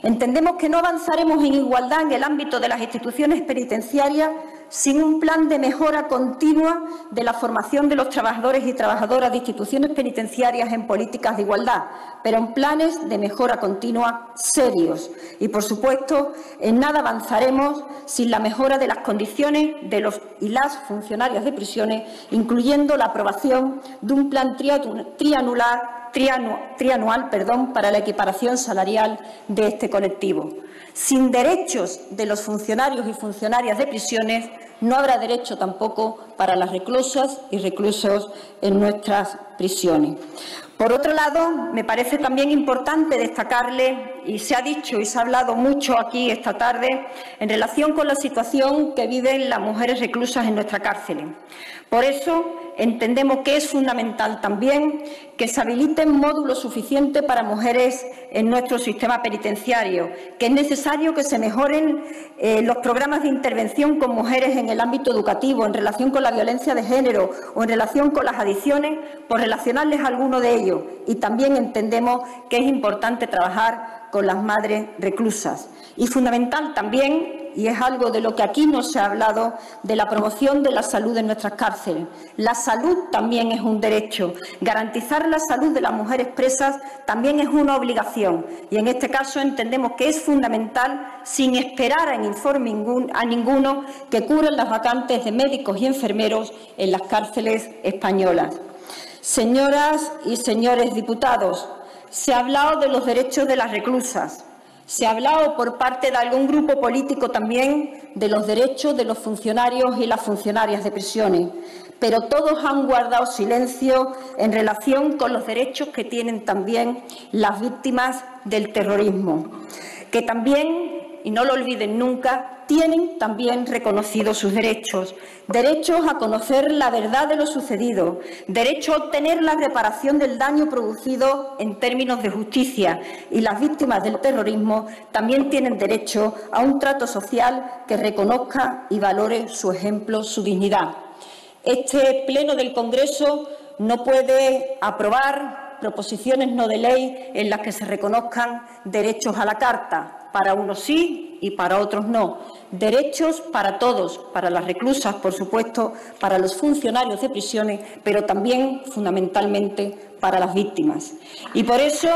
Entendemos que no avanzaremos en igualdad en el ámbito de las instituciones penitenciarias sin un plan de mejora continua de la formación de los trabajadores y trabajadoras de instituciones penitenciarias en políticas de igualdad, pero en planes de mejora continua serios. Y, por supuesto, en nada avanzaremos sin la mejora de las condiciones de los y las funcionarias de prisiones, incluyendo la aprobación de un plan trianual para la equiparación salarial de este colectivo. Sin derechos de los funcionarios y funcionarias de prisiones no habrá derecho tampoco para las reclusas y reclusos en nuestras prisiones. Por otro lado, me parece también importante destacarle, y se ha dicho y se ha hablado mucho aquí esta tarde, en relación con la situación que viven las mujeres reclusas en nuestra cárcel. Por eso, entendemos que es fundamental también que se habiliten módulos suficientes para mujeres en nuestro sistema penitenciario, que es necesario que se mejoren los programas de intervención con mujeres en el ámbito educativo, en relación con la violencia de género o en relación con las adicciones, por relacionarles a alguno de ellos. Y también entendemos que es importante trabajar con las madres reclusas. Y fundamental también, y es algo de lo que aquí no se ha hablado, de la promoción de la salud en nuestras cárceles. La salud también es un derecho. Garantizar la salud de las mujeres presas también es una obligación. Y en este caso entendemos que es fundamental, sin esperar a informe a ninguno, que cubran las vacantes de médicos y enfermeros en las cárceles españolas. Señoras y señores diputados, se ha hablado de los derechos de las reclusas. Se ha hablado por parte de algún grupo político también de los derechos de los funcionarios y las funcionarias de prisiones, pero todos han guardado silencio en relación con los derechos que tienen también las víctimas del terrorismo, que también, y no lo olviden nunca, tienen también reconocidos sus derechos. Derechos a conocer la verdad de lo sucedido, derecho a obtener la reparación del daño producido en términos de justicia, y las víctimas del terrorismo también tienen derecho a un trato social que reconozca y valore su ejemplo, su dignidad. Este Pleno del Congreso no puede aprobar proposiciones no de ley en las que se reconozcan derechos a la carta. Para unos sí y para otros no. Derechos para todos, para las reclusas, por supuesto, para los funcionarios de prisiones, pero también, fundamentalmente, para las víctimas. Y por eso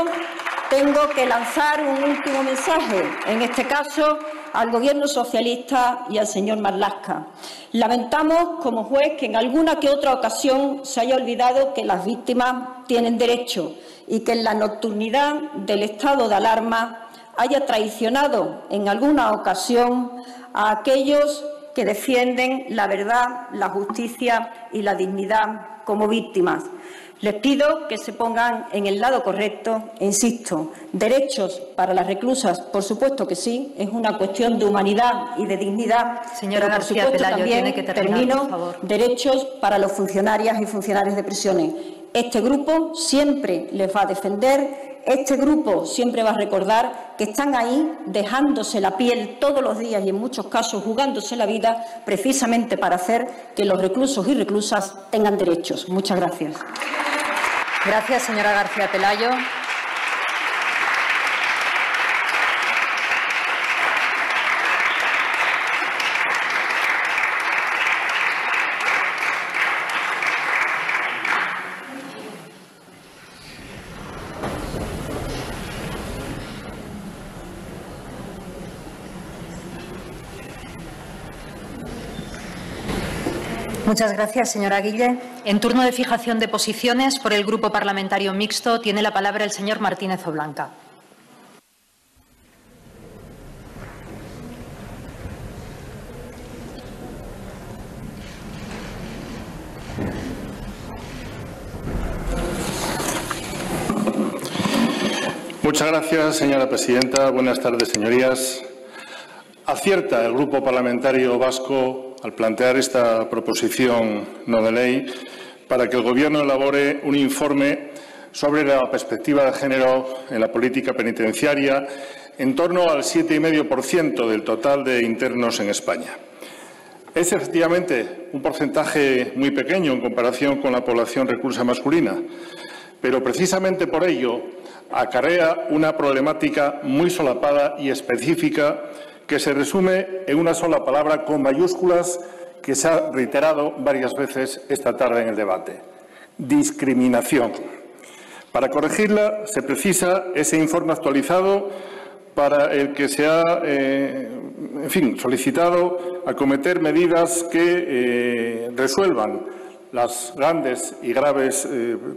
tengo que lanzar un último mensaje, en este caso al Gobierno socialista y al señor Marlaska. Lamentamos, como juez, que en alguna que otra ocasión se haya olvidado que las víctimas tienen derecho y que en la nocturnidad del estado de alarma haya traicionado en alguna ocasión a aquellos que defienden la verdad, la justicia y la dignidad como víctimas. Les pido que se pongan en el lado correcto e insisto, derechos para las reclusas, por supuesto que sí, es una cuestión de humanidad y de dignidad. Señora García Pelayo, tiene que terminar, por favor. Derechos para los funcionarias y funcionarios de prisiones. Este grupo siempre les va a defender. Este grupo siempre va a recordar que están ahí dejándose la piel todos los días y en muchos casos jugándose la vida precisamente para hacer que los reclusos y reclusas tengan derechos. Muchas gracias. Gracias, señora García Pelayo. Muchas gracias, señora Guille. En turno de fijación de posiciones, por el Grupo Parlamentario Mixto, tiene la palabra el señor Martínez Oblanca. Muchas gracias, señora presidenta. Buenas tardes, señorías. Acierta el Grupo Parlamentario Vasco al plantear esta proposición no de ley para que el Gobierno elabore un informe sobre la perspectiva de género en la política penitenciaria en torno al 7,5% del total de internos en España. Es efectivamente un porcentaje muy pequeño en comparación con la población reclusa masculina, pero precisamente por ello acarrea una problemática muy solapada y específica que se resume en una sola palabra con mayúsculas que se ha reiterado varias veces esta tarde en el debate: discriminación. Para corregirla se precisa ese informe actualizado para el que se ha solicitado acometer medidas que resuelvan las grandes y graves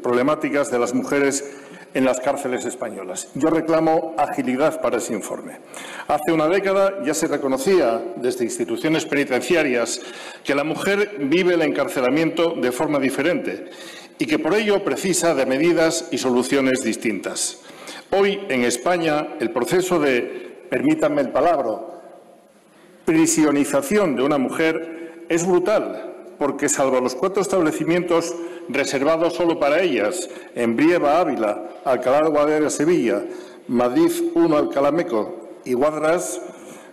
problemáticas de las mujeres en las cárceles españolas. Yo reclamo agilidad para ese informe. Hace una década ya se reconocía desde instituciones penitenciarias que la mujer vive el encarcelamiento de forma diferente y que por ello precisa de medidas y soluciones distintas. Hoy en España el proceso de, permítanme el palabra, prisionización de una mujer es brutal, porque salvo los 4 establecimientos reservados solo para ellas, en Brieva, Ávila, Alcalá de Guadaira, Sevilla, Madrid 1, Alcalameco y Guadras,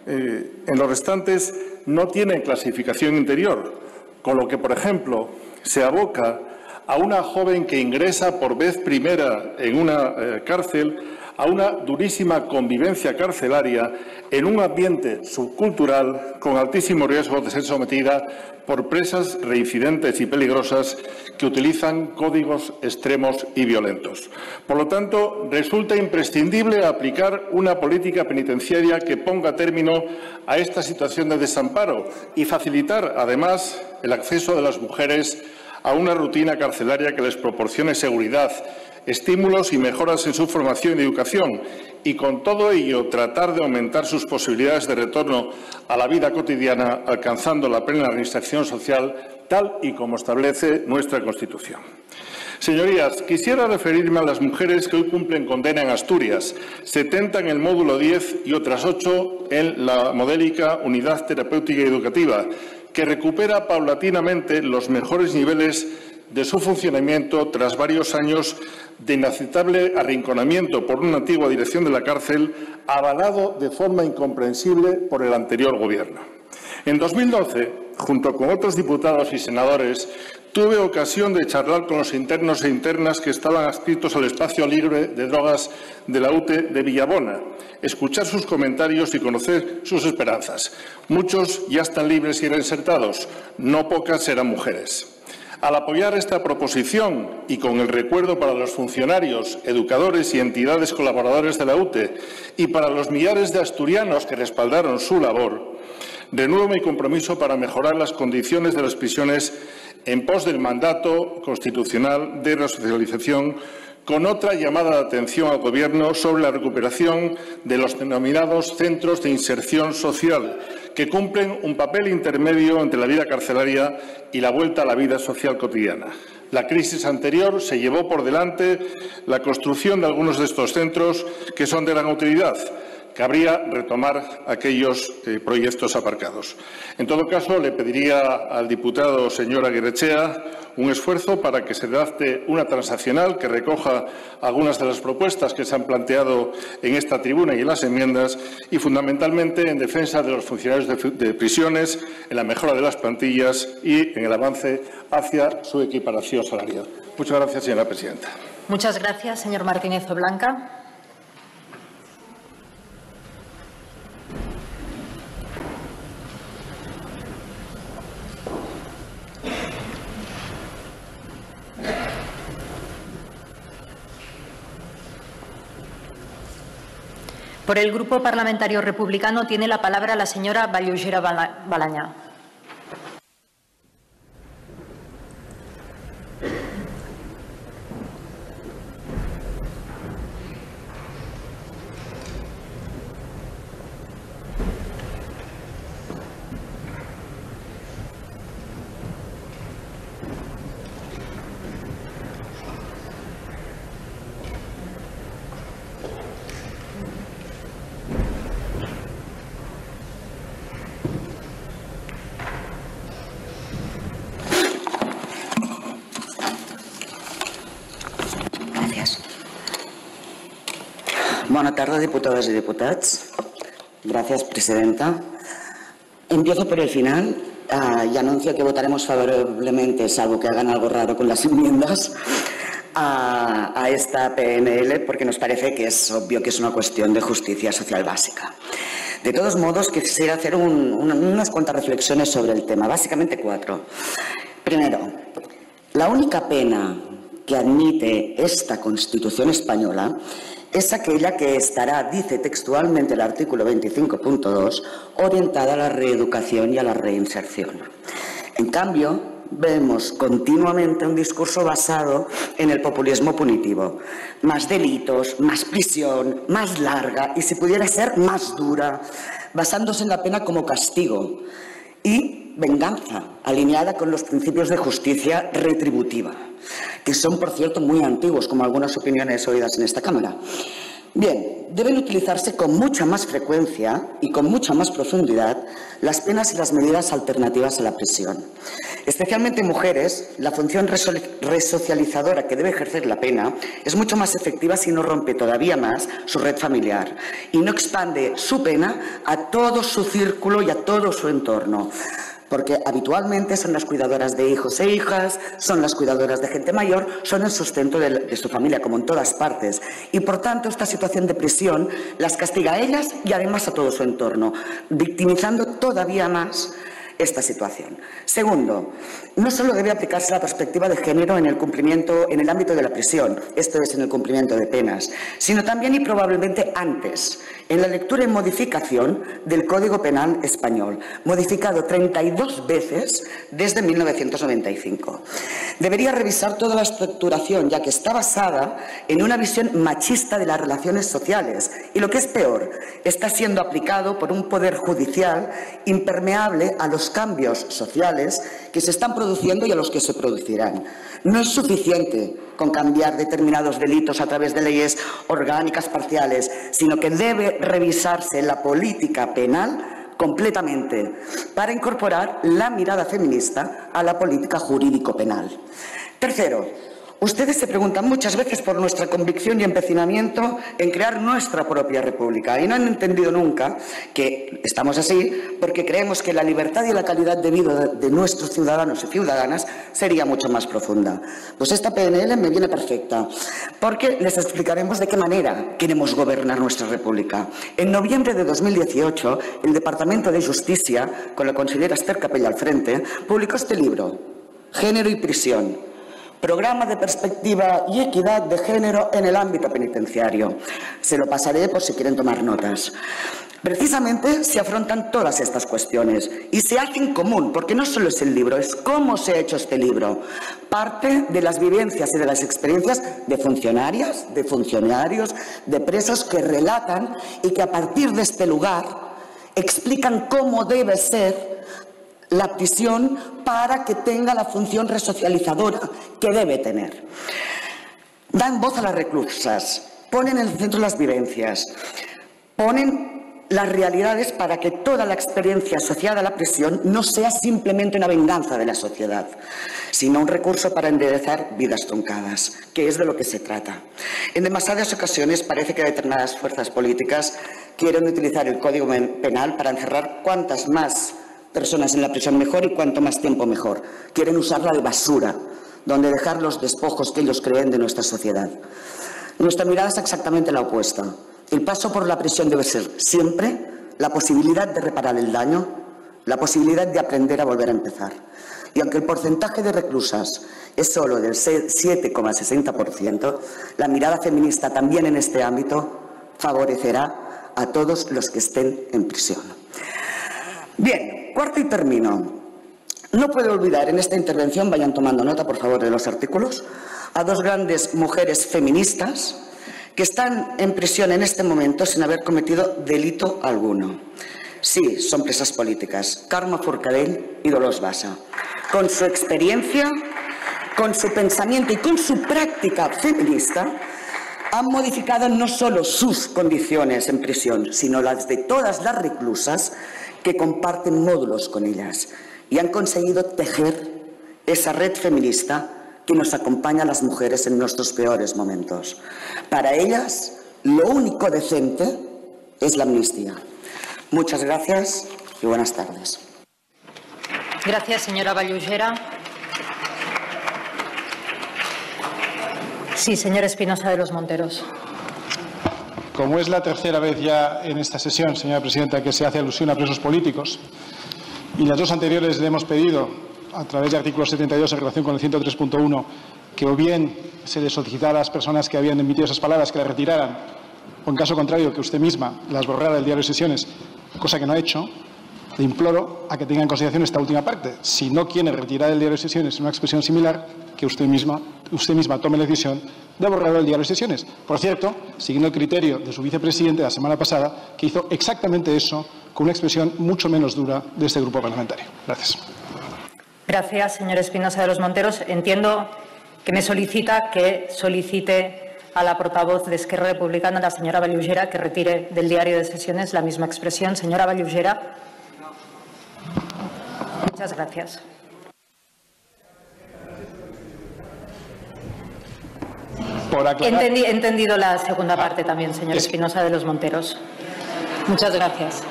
en los restantes no tienen clasificación interior, con lo que, por ejemplo, se aboca a una joven que ingresa por vez primera en una cárcel a una durísima convivencia carcelaria en un ambiente subcultural con altísimo riesgo de ser sometida por presas reincidentes y peligrosas que utilizan códigos extremos y violentos. Por lo tanto, resulta imprescindible aplicar una política penitenciaria que ponga término a esta situación de desamparo y facilitar, además, el acceso de las mujeres a una rutina carcelaria que les proporcione seguridad, estímulos y mejoras en su formación y educación, y con todo ello tratar de aumentar sus posibilidades de retorno a la vida cotidiana, alcanzando la plena reinserción social tal y como establece nuestra Constitución. Señorías, quisiera referirme a las mujeres que hoy cumplen condena en Asturias, 70 en el módulo 10 y otras 8 en la modélica Unidad Terapéutica y Educativa, que recupera paulatinamente los mejores niveles de su funcionamiento tras varios años de inaceptable arrinconamiento por una antigua dirección de la cárcel, avalado de forma incomprensible por el anterior Gobierno. En 2012, junto con otros diputados y senadores, tuve ocasión de charlar con los internos e internas que estaban adscritos al espacio libre de drogas de la UTE de Villabona, escuchar sus comentarios y conocer sus esperanzas. Muchos ya están libres y reinsertados, no pocas serán mujeres. Al apoyar esta proposición y con el recuerdo para los funcionarios, educadores y entidades colaboradores de la UTE y para los millares de asturianos que respaldaron su labor, renuevo mi compromiso para mejorar las condiciones de las prisiones en pos del mandato constitucional de resocialización, con otra llamada de atención al Gobierno sobre la recuperación de los denominados centros de inserción social, que cumplen un papel intermedio entre la vida carcelaria y la vuelta a la vida social cotidiana. La crisis anterior se llevó por delante la construcción de algunos de estos centros que son de gran utilidad. Cabría retomar aquellos proyectos aparcados. En todo caso, le pediría al diputado señor Aguirretxea un esfuerzo para que se redacte una transaccional que recoja algunas de las propuestas que se han planteado en esta tribuna y en las enmiendas, y fundamentalmente en defensa de los funcionarios de prisiones, en la mejora de las plantillas y en el avance hacia su equiparación salarial. Muchas gracias, señora presidenta. Muchas gracias, señor Martínez Oblanca. Por el Grupo Parlamentario Republicano tiene la palabra la señora Balañá. Buena tarde, diputadas y diputados. Gracias, presidenta. Empiezo por el final y anuncio que votaremos favorablemente, salvo que hagan algo raro con las enmiendas, a esta PNL, porque nos parece que es obvio que es una cuestión de justicia social básica. De todos modos, quisiera hacer unas cuantas reflexiones sobre el tema, básicamente cuatro. Primero, la única pena que admite esta Constitución española es aquella que estará, dice textualmente el artículo 25.2, orientada a la reeducación y a la reinserción. En cambio, vemos continuamente un discurso basado en el populismo punitivo. Más delitos, más prisión, más larga y, si pudiera ser, más dura, basándose en la pena como castigo y venganza, alineada con los principios de justicia retributiva, que son, por cierto, muy antiguos, como algunas opiniones oídas en esta Cámara. Bien, deben utilizarse con mucha más frecuencia y con mucha más profundidad las penas y las medidas alternativas a la prisión. Especialmente en mujeres, la función resocializadora que debe ejercer la pena es mucho más efectiva si no rompe todavía más su red familiar y no expande su pena a todo su círculo y a todo su entorno. Porque habitualmente son las cuidadoras de hijos e hijas, son las cuidadoras de gente mayor, son el sustento de su familia, como en todas partes. Y por tanto, esta situación de prisión las castiga a ellas y además a todo su entorno, victimizando todavía más esta situación. Segundo, no solo debe aplicarse la perspectiva de género en el ámbito de la prisión, esto es, en el cumplimiento de penas, sino también y probablemente antes, en la lectura y modificación del Código Penal español, modificado 32 veces desde 1995. Debería revisar toda la estructuración, ya que está basada en una visión machista de las relaciones sociales y, lo que es peor, está siendo aplicado por un poder judicial impermeable a los cambios sociales que se están produciendo y a los que se producirán. No es suficiente con cambiar determinados delitos a través de leyes orgánicas parciales, sino que debe revisarse la política penal completamente para incorporar la mirada feminista a la política jurídico-penal. Tercero, ustedes se preguntan muchas veces por nuestra convicción y empecinamiento en crear nuestra propia república y no han entendido nunca que estamos así porque creemos que la libertad y la calidad de vida de nuestros ciudadanos y ciudadanas sería mucho más profunda. Pues esta PNL me viene perfecta porque les explicaremos de qué manera queremos gobernar nuestra república. En noviembre de 2018, el Departamento de Justicia, con la consellera Esther Capella al frente, publicó este libro, Género y Prisión. Programa de perspectiva y equidad de género en el ámbito penitenciario. Se lo pasaré por si quieren tomar notas. Precisamente se afrontan todas estas cuestiones y se hacen común, porque no solo es el libro, es cómo se ha hecho este libro. Parte de las vivencias y de las experiencias de funcionarias, de funcionarios, de presos que relatan y que a partir de este lugar explican cómo debe ser la prisión para que tenga la función resocializadora que debe tener. Dan voz a las reclusas, ponen en el centro las vivencias, ponen las realidades para que toda la experiencia asociada a la prisión no sea simplemente una venganza de la sociedad, sino un recurso para enderezar vidas truncadas, que es de lo que se trata. En demasiadas ocasiones parece que determinadas fuerzas políticas quieren utilizar el Código Penal para encerrar cuantas más personas en la prisión mejor y cuanto más tiempo mejor. Quieren usarla de basura, donde dejar los despojos que ellos creen de nuestra sociedad. Nuestra mirada es exactamente la opuesta. El paso por la prisión debe ser siempre la posibilidad de reparar el daño, la posibilidad de aprender a volver a empezar. Y aunque el porcentaje de reclusas es solo del 7,60%, la mirada feminista también en este ámbito favorecerá a todos los que estén en prisión. Bien. Cuarto y termino. No puedo olvidar en esta intervención, vayan tomando nota por favor de los artículos, a dos grandes mujeres feministas que están en prisión en este momento sin haber cometido delito alguno. Sí, son presas políticas, Carme Forcadell y Dolors Bassa. Con su experiencia, con su pensamiento y con su práctica feminista, han modificado no solo sus condiciones en prisión, sino las de todas las reclusas que comparten módulos con ellas y han conseguido tejer esa red feminista que nos acompaña a las mujeres en nuestros peores momentos. Para ellas, lo único decente es la amnistía. Muchas gracias y buenas tardes. Gracias, señora Vallugera. Sí, señor Espinosa de los Monteros. Como es la tercera vez ya en esta sesión, señora presidenta, que se hace alusión a presos políticos, y las dos anteriores le hemos pedido, a través del artículo 72 en relación con el 103.1, que o bien se le solicitara a las personas que habían emitido esas palabras que las retiraran, o en caso contrario que usted misma las borrara del diario de sesiones, cosa que no ha hecho, le imploro a que tenga en consideración esta última parte. Si no quiere retirar del diario de sesiones una expresión similar, que usted misma tome la decisión de borrar el diario de sesiones. Por cierto, siguiendo el criterio de su vicepresidente la semana pasada, que hizo exactamente eso con una expresión mucho menos dura de este grupo parlamentario. Gracias. Gracias, señor Espinosa de los Monteros. Entiendo que me solicita que solicite a la portavoz de Esquerra Republicana, la señora Vallugera, que retire del diario de sesiones la misma expresión. Señora Vallugera. Muchas gracias. He entendido la segunda parte también, señor Espinosa de los Monteros. Muchas gracias.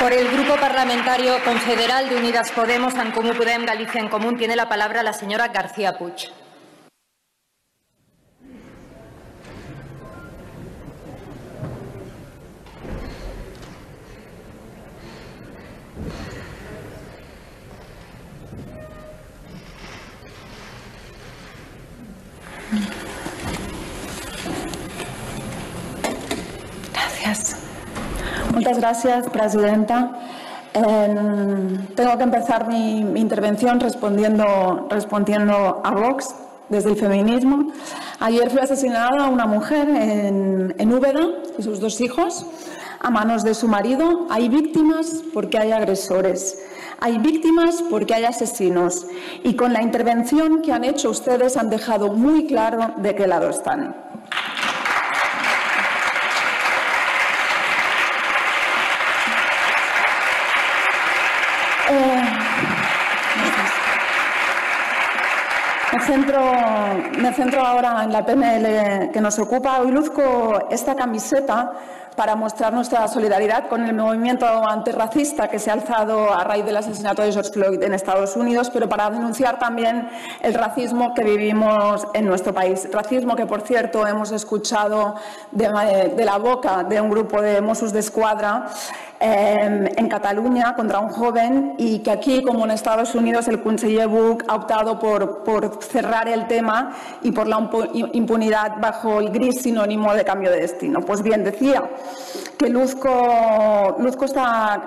Por el Grupo Parlamentario Confederal de Unidas Podemos, en Comú Podem, Galicia en Común, tiene la palabra la señora García Puig. Gracias. Muchas gracias, presidenta. Tengo que empezar mi intervención respondiendo a Vox desde el feminismo. Ayer fue asesinada una mujer en Úbeda y sus dos hijos a manos de su marido. Hay víctimas porque hay agresores. Hay víctimas porque hay asesinos. Y con la intervención que han hecho ustedes han dejado muy claro de qué lado están. Me centro ahora en la PNL que nos ocupa. Hoy luzco esta camiseta para mostrar nuestra solidaridad con el movimiento antirracista que se ha alzado a raíz del asesinato de George Floyd en Estados Unidos, pero para denunciar también el racismo que vivimos en nuestro país. Racismo que, por cierto, hemos escuchado de la boca de un grupo de Mossos de Escuadra en Cataluña contra un joven, y que aquí, como en Estados Unidos, el conseller Buch ha optado por cerrar el tema y por la impunidad bajo el gris sinónimo de cambio de destino. Pues bien, decía que luzco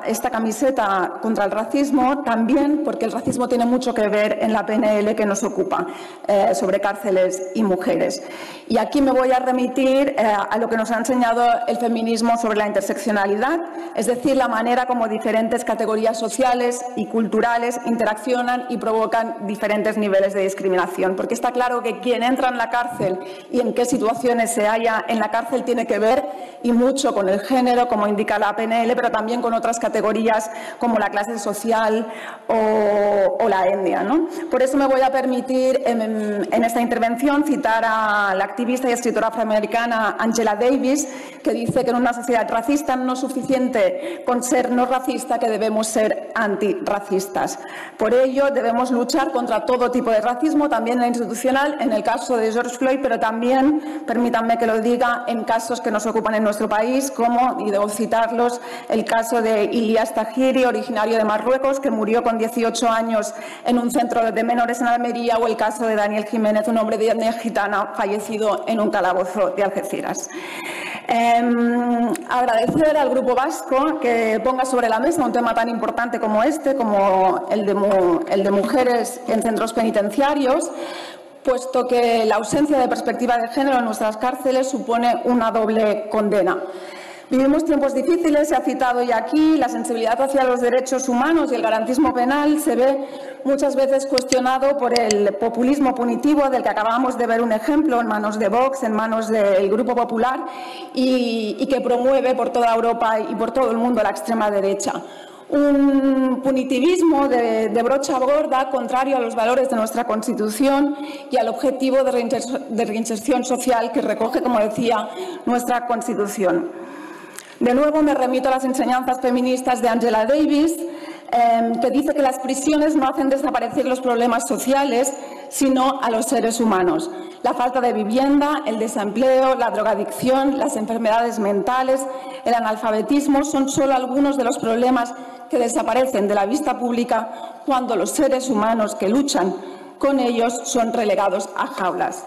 esta camiseta contra el racismo también porque el racismo tiene mucho que ver en la PNL que nos ocupa sobre cárceles y mujeres. Y aquí me voy a remitir a lo que nos ha enseñado el feminismo sobre la interseccionalidad, es decir, la manera como diferentes categorías sociales y culturales interaccionan y provocan diferentes niveles de discriminación. Porque está claro que quien entra en la cárcel y en qué situaciones se halla en la cárcel tiene que ver y mucho con el género, como indica la PNL, pero también con otras categorías como la clase social o la etnia, ¿no? Por eso me voy a permitir en esta intervención citar a la activista y escritora afroamericana Angela Davis, que dice que en una sociedad racista no es suficiente con ser no racista, que debemos ser antirracistas. Por ello debemos luchar contra todo tipo de racismo, también el institucional, en el caso de George Floyd, pero también, permítanme que lo diga, en casos que nos ocupan en nuestro país, como, y debo citarlos, el caso de Ilias Tahiri, originario de Marruecos, que murió con 18 años en un centro de menores en Almería, o el caso de Daniel Jiménez, un hombre de etnia gitana fallecido en un calabozo de Algeciras. Agradecer al Grupo Vasco que ponga sobre la mesa un tema tan importante como este, como el de mujeres en centros penitenciarios, puesto que la ausencia de perspectiva de género en nuestras cárceles supone una doble condena. Vivimos tiempos difíciles, se ha citado ya aquí, la sensibilidad hacia los derechos humanos y el garantismo penal se ve muchas veces cuestionado por el populismo punitivo del que acabamos de ver un ejemplo en manos de Vox, en manos del Grupo Popular, y que promueve por toda Europa y por todo el mundo la extrema derecha. un punitivismo de brocha gorda contrario a los valores de nuestra Constitución y al objetivo de reinserción social que recoge, como decía, nuestra Constitución. De nuevo me remito a las enseñanzas feministas de Angela Davis, que dice que las prisiones no hacen desaparecer los problemas sociales, sino a los seres humanos. La falta de vivienda, el desempleo, la drogadicción, las enfermedades mentales, el analfabetismo son solo algunos de los problemas que desaparecen de la vista pública cuando los seres humanos que luchan con ellos son relegados a jaulas.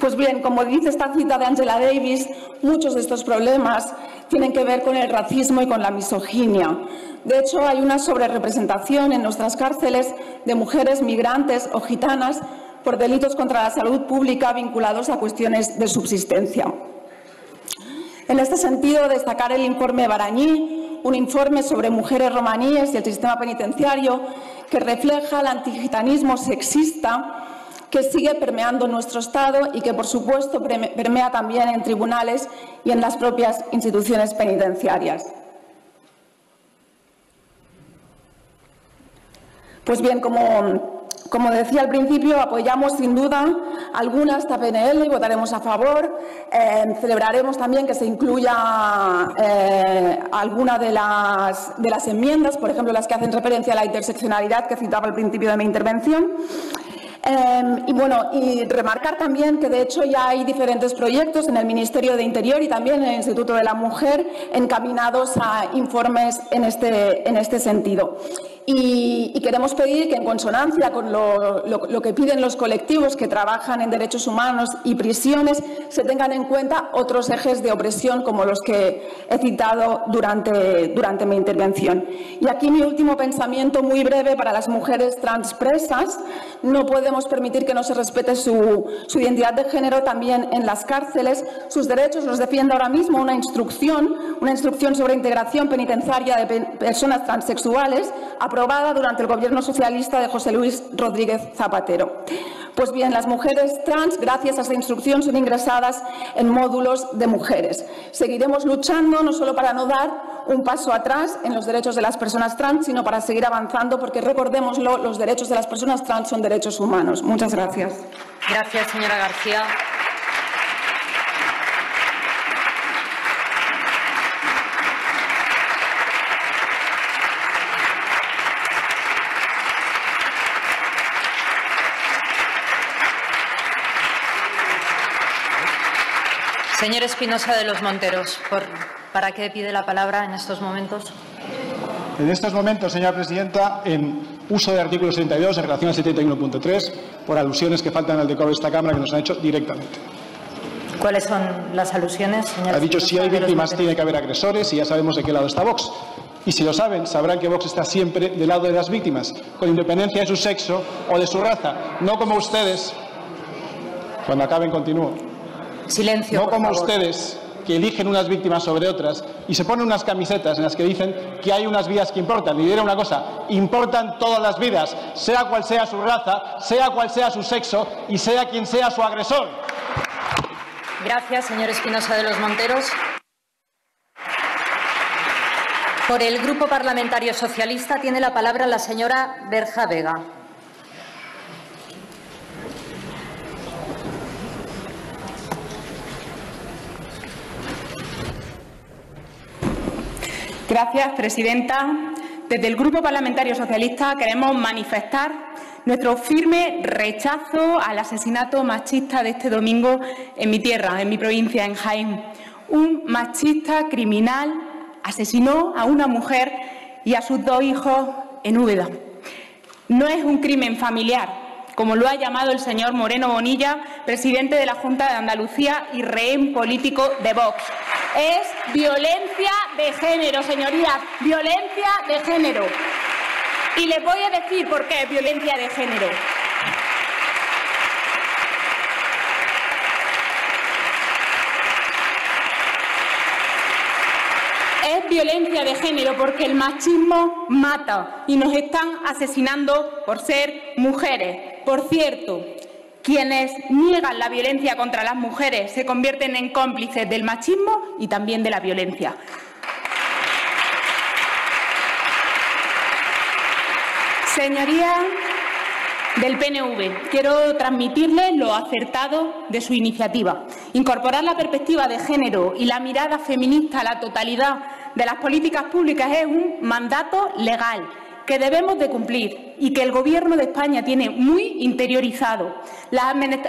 Pues bien, como dice esta cita de Angela Davis, muchos de estos problemas tienen que ver con el racismo y con la misoginia. De hecho, hay una sobrerepresentación en nuestras cárceles de mujeres migrantes o gitanas por delitos contra la salud pública vinculados a cuestiones de subsistencia. En este sentido, destacar el informe Barañí, un informe sobre mujeres romaníes y el sistema penitenciario que refleja el antigitanismo sexista que sigue permeando nuestro Estado y que, por supuesto, permea también en tribunales y en las propias instituciones penitenciarias. Pues bien, como decía al principio, apoyamos sin duda alguna esta PNL y votaremos a favor. Celebraremos también que se incluya alguna de las enmiendas, por ejemplo, las que hacen referencia a la interseccionalidad que citaba al principio de mi intervención. Y remarcar también que de hecho ya hay diferentes proyectos en el Ministerio de Interior y también en el Instituto de la Mujer encaminados a informes en este sentido. Y queremos pedir que en consonancia con lo que piden los colectivos que trabajan en derechos humanos y prisiones se tengan en cuenta otros ejes de opresión como los que he citado durante mi intervención. Y aquí mi último pensamiento muy breve para las mujeres transpresas. No podemos permitir que no se respete su identidad de género también en las cárceles. Sus derechos los defiende ahora mismo una instrucción sobre integración penitenciaria de personas transexuales aprobada durante el gobierno socialista de José Luis Rodríguez Zapatero. Pues bien, las mujeres trans, gracias a esta instrucción, son ingresadas en módulos de mujeres. Seguiremos luchando no solo para no dar un paso atrás en los derechos de las personas trans, sino para seguir avanzando, porque recordémoslo, los derechos de las personas trans son derechos humanos. Muchas gracias. Gracias, señora García. Señor Espinosa de los Monteros, ¿para qué pide la palabra en estos momentos? En estos momentos, señora presidenta, en uso del artículo 72 en relación al 71.3, por alusiones que faltan al decoro de esta Cámara que nos han hecho directamente. ¿Cuáles son las alusiones, señora presidenta? Ha dicho, si hay víctimas tiene que haber agresores y ya sabemos de qué lado está Vox. Y si lo saben, sabrán que Vox está siempre del lado de las víctimas, con independencia de su sexo o de su raza. No como ustedes. Cuando acaben, continúo. Silencio, no como ustedes, que eligen unas víctimas sobre otras y se ponen unas camisetas en las que dicen que hay unas vidas que importan. Y diré una cosa, importan todas las vidas, sea cual sea su raza, sea cual sea su sexo y sea quien sea su agresor. Gracias, señor Espinosa de los Monteros. Por el Grupo Parlamentario Socialista tiene la palabra la señora Berja Vega. Gracias, presidenta. Desde el Grupo Parlamentario Socialista queremos manifestar nuestro firme rechazo al asesinato machista de este domingo en mi tierra, en mi provincia, en Jaén. Un machista criminal asesinó a una mujer y a sus dos hijos en Úbeda. No es un crimen familiar, como lo ha llamado el señor Moreno Bonilla, presidente de la Junta de Andalucía y rehén político de Vox. Es violencia de género, señorías, violencia de género. Y les voy a decir por qué es violencia de género. Es violencia de género porque el machismo mata y nos están asesinando por ser mujeres. Por cierto, quienes niegan la violencia contra las mujeres se convierten en cómplices del machismo y también de la violencia. Señorías del PNV, quiero transmitirles lo acertado de su iniciativa. Incorporar la perspectiva de género y la mirada feminista a la totalidad de las políticas públicas es un mandato legal que debemos de cumplir y que el Gobierno de España tiene muy interiorizado. Las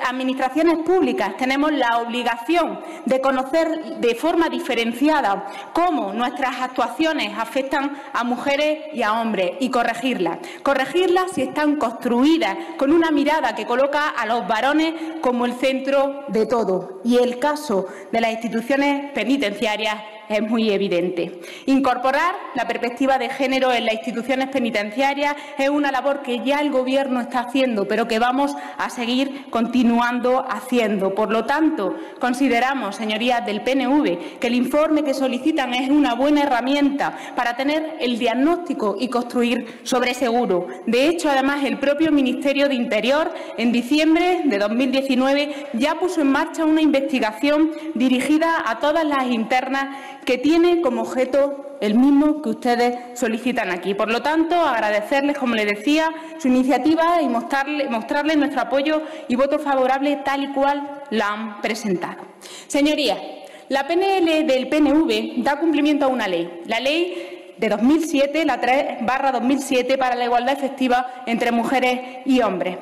administraciones públicas tenemos la obligación de conocer de forma diferenciada cómo nuestras actuaciones afectan a mujeres y a hombres y corregirlas. Corregirlas si están construidas con una mirada que coloca a los varones como el centro de todo. Y el caso de las instituciones penitenciarias es muy evidente. Incorporar la perspectiva de género en las instituciones penitenciarias es una labor que ya el Gobierno está haciendo, pero que vamos a seguir continuando haciendo. Por lo tanto, consideramos, señorías del PNV, que el informe que solicitan es una buena herramienta para tener el diagnóstico y construir sobre seguro. De hecho, además, el propio Ministerio de Interior, en diciembre de 2019, ya puso en marcha una investigación dirigida a todas las internas que tiene como objeto el mismo que ustedes solicitan aquí. Por lo tanto, agradecerles, como les decía, su iniciativa y mostrarles nuestro apoyo y voto favorable tal y cual la han presentado. Señorías, la PNL del PNV da cumplimiento a una ley, la Ley de 2007, la 3/2007, para la igualdad efectiva entre mujeres y hombres.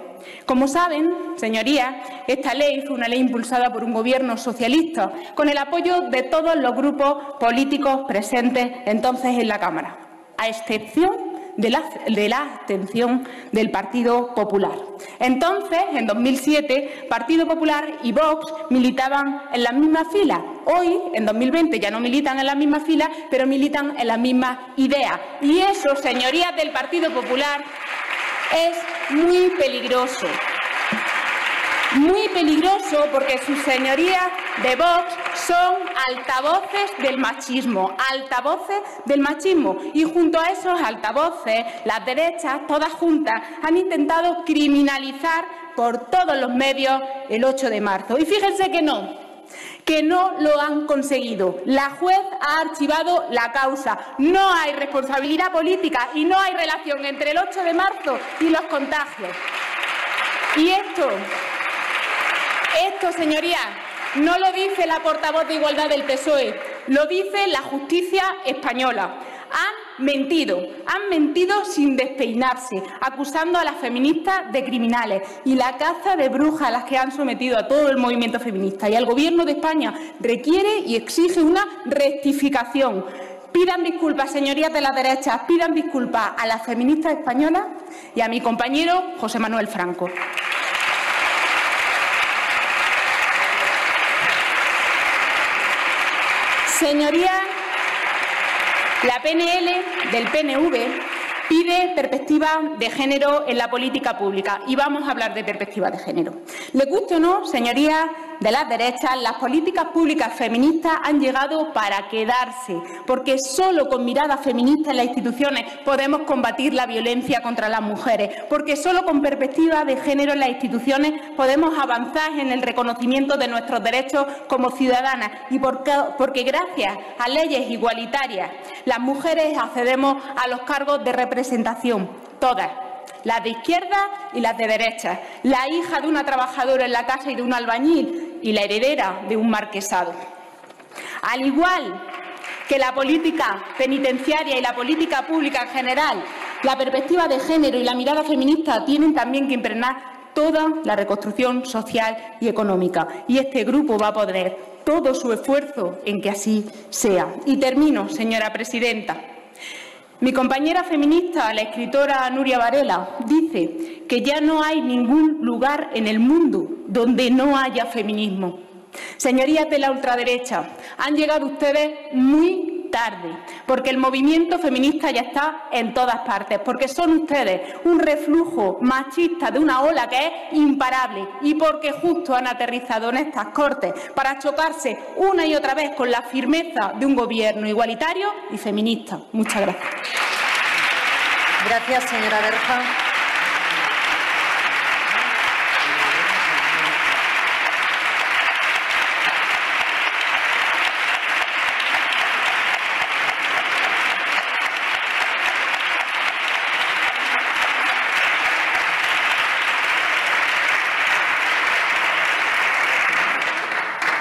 Como saben, señorías, esta ley fue una ley impulsada por un Gobierno socialista, con el apoyo de todos los grupos políticos presentes entonces en la Cámara, a excepción de la abstención del Partido Popular. Entonces, en 2007, Partido Popular y Vox militaban en las mismas filas. Hoy, en 2020, ya no militan en las mismas filas, pero militan en las mismas ideas. Y eso, señorías del Partido Popular, es muy peligroso. Muy peligroso porque sus señorías de Vox son altavoces del machismo, y junto a esos altavoces, las derechas, todas juntas, han intentado criminalizar por todos los medios el 8 de marzo. Y fíjense que no lo han conseguido. La juez ha archivado la causa. No hay responsabilidad política y no hay relación entre el 8 de marzo y los contagios. Y esto, señorías, no lo dice la portavoz de Igualdad del PSOE, lo dice la justicia española. Han mentido sin despeinarse, acusando a las feministas de criminales y la caza de brujas a las que han sometido a todo el movimiento feminista. Y el Gobierno de España requiere y exige una rectificación. Pidan disculpas, señorías de la derecha, pidan disculpas a las feministas españolas y a mi compañero José Manuel Franco. Señorías, la PNL del PNV pide perspectiva de género en la política pública y vamos a hablar de perspectiva de género. ¿Les gusta o no, señorías de las derechas? Las políticas públicas feministas han llegado para quedarse, porque solo con mirada feminista en las instituciones podemos combatir la violencia contra las mujeres, porque solo con perspectiva de género en las instituciones podemos avanzar en el reconocimiento de nuestros derechos como ciudadanas y porque gracias a leyes igualitarias las mujeres accedemos a los cargos de representación, todas. Las de izquierda y las de derecha, la hija de una trabajadora en la casa y de un albañil y la heredera de un marquesado. Al igual que la política penitenciaria y la política pública en general, la perspectiva de género y la mirada feminista tienen también que impregnar toda la reconstrucción social y económica. Y este grupo va a poner todo su esfuerzo en que así sea. Y termino, señora presidenta. Mi compañera feminista, la escritora Nuria Varela, dice que ya no hay ningún lugar en el mundo donde no haya feminismo. Señorías de la ultraderecha, han llegado ustedes muy tarde, porque el movimiento feminista ya está en todas partes, porque son ustedes un reflujo machista de una ola que es imparable y porque justo han aterrizado en estas Cortes para chocarse una y otra vez con la firmeza de un Gobierno igualitario y feminista. Muchas gracias. Gracias, señora Berja.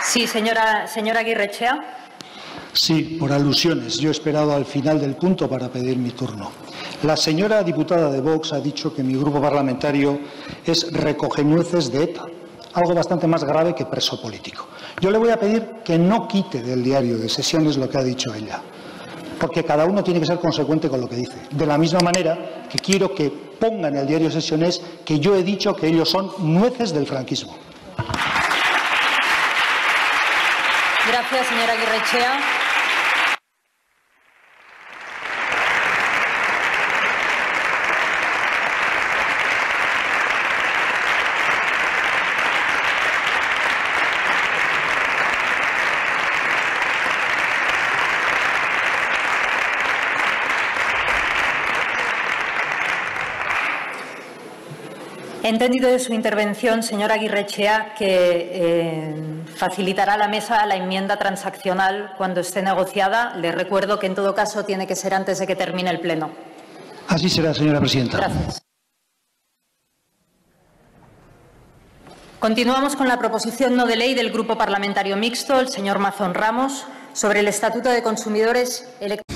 Sí, señora Aguirretxea. Sí, por alusiones. Yo he esperado al final del punto para pedir mi turno. La señora diputada de Vox ha dicho que mi grupo parlamentario es recogenueces de ETA, algo bastante más grave que preso político. Yo le voy a pedir que no quite del diario de sesiones lo que ha dicho ella, porque cada uno tiene que ser consecuente con lo que dice. De la misma manera que quiero que pongan en el diario de sesiones que yo he dicho que ellos son nueces del franquismo. Gracias, señora Aguirretxea. He entendido de su intervención, señora Aguirretxea, que facilitará a la mesa la enmienda transaccional cuando esté negociada. Le recuerdo que, en todo caso, tiene que ser antes de que termine el pleno. Así será, señora presidenta. Gracias. Continuamos con la proposición no de ley del Grupo Parlamentario Mixto, el señor Mazón Ramos, sobre el Estatuto de Consumidores Electrónicos.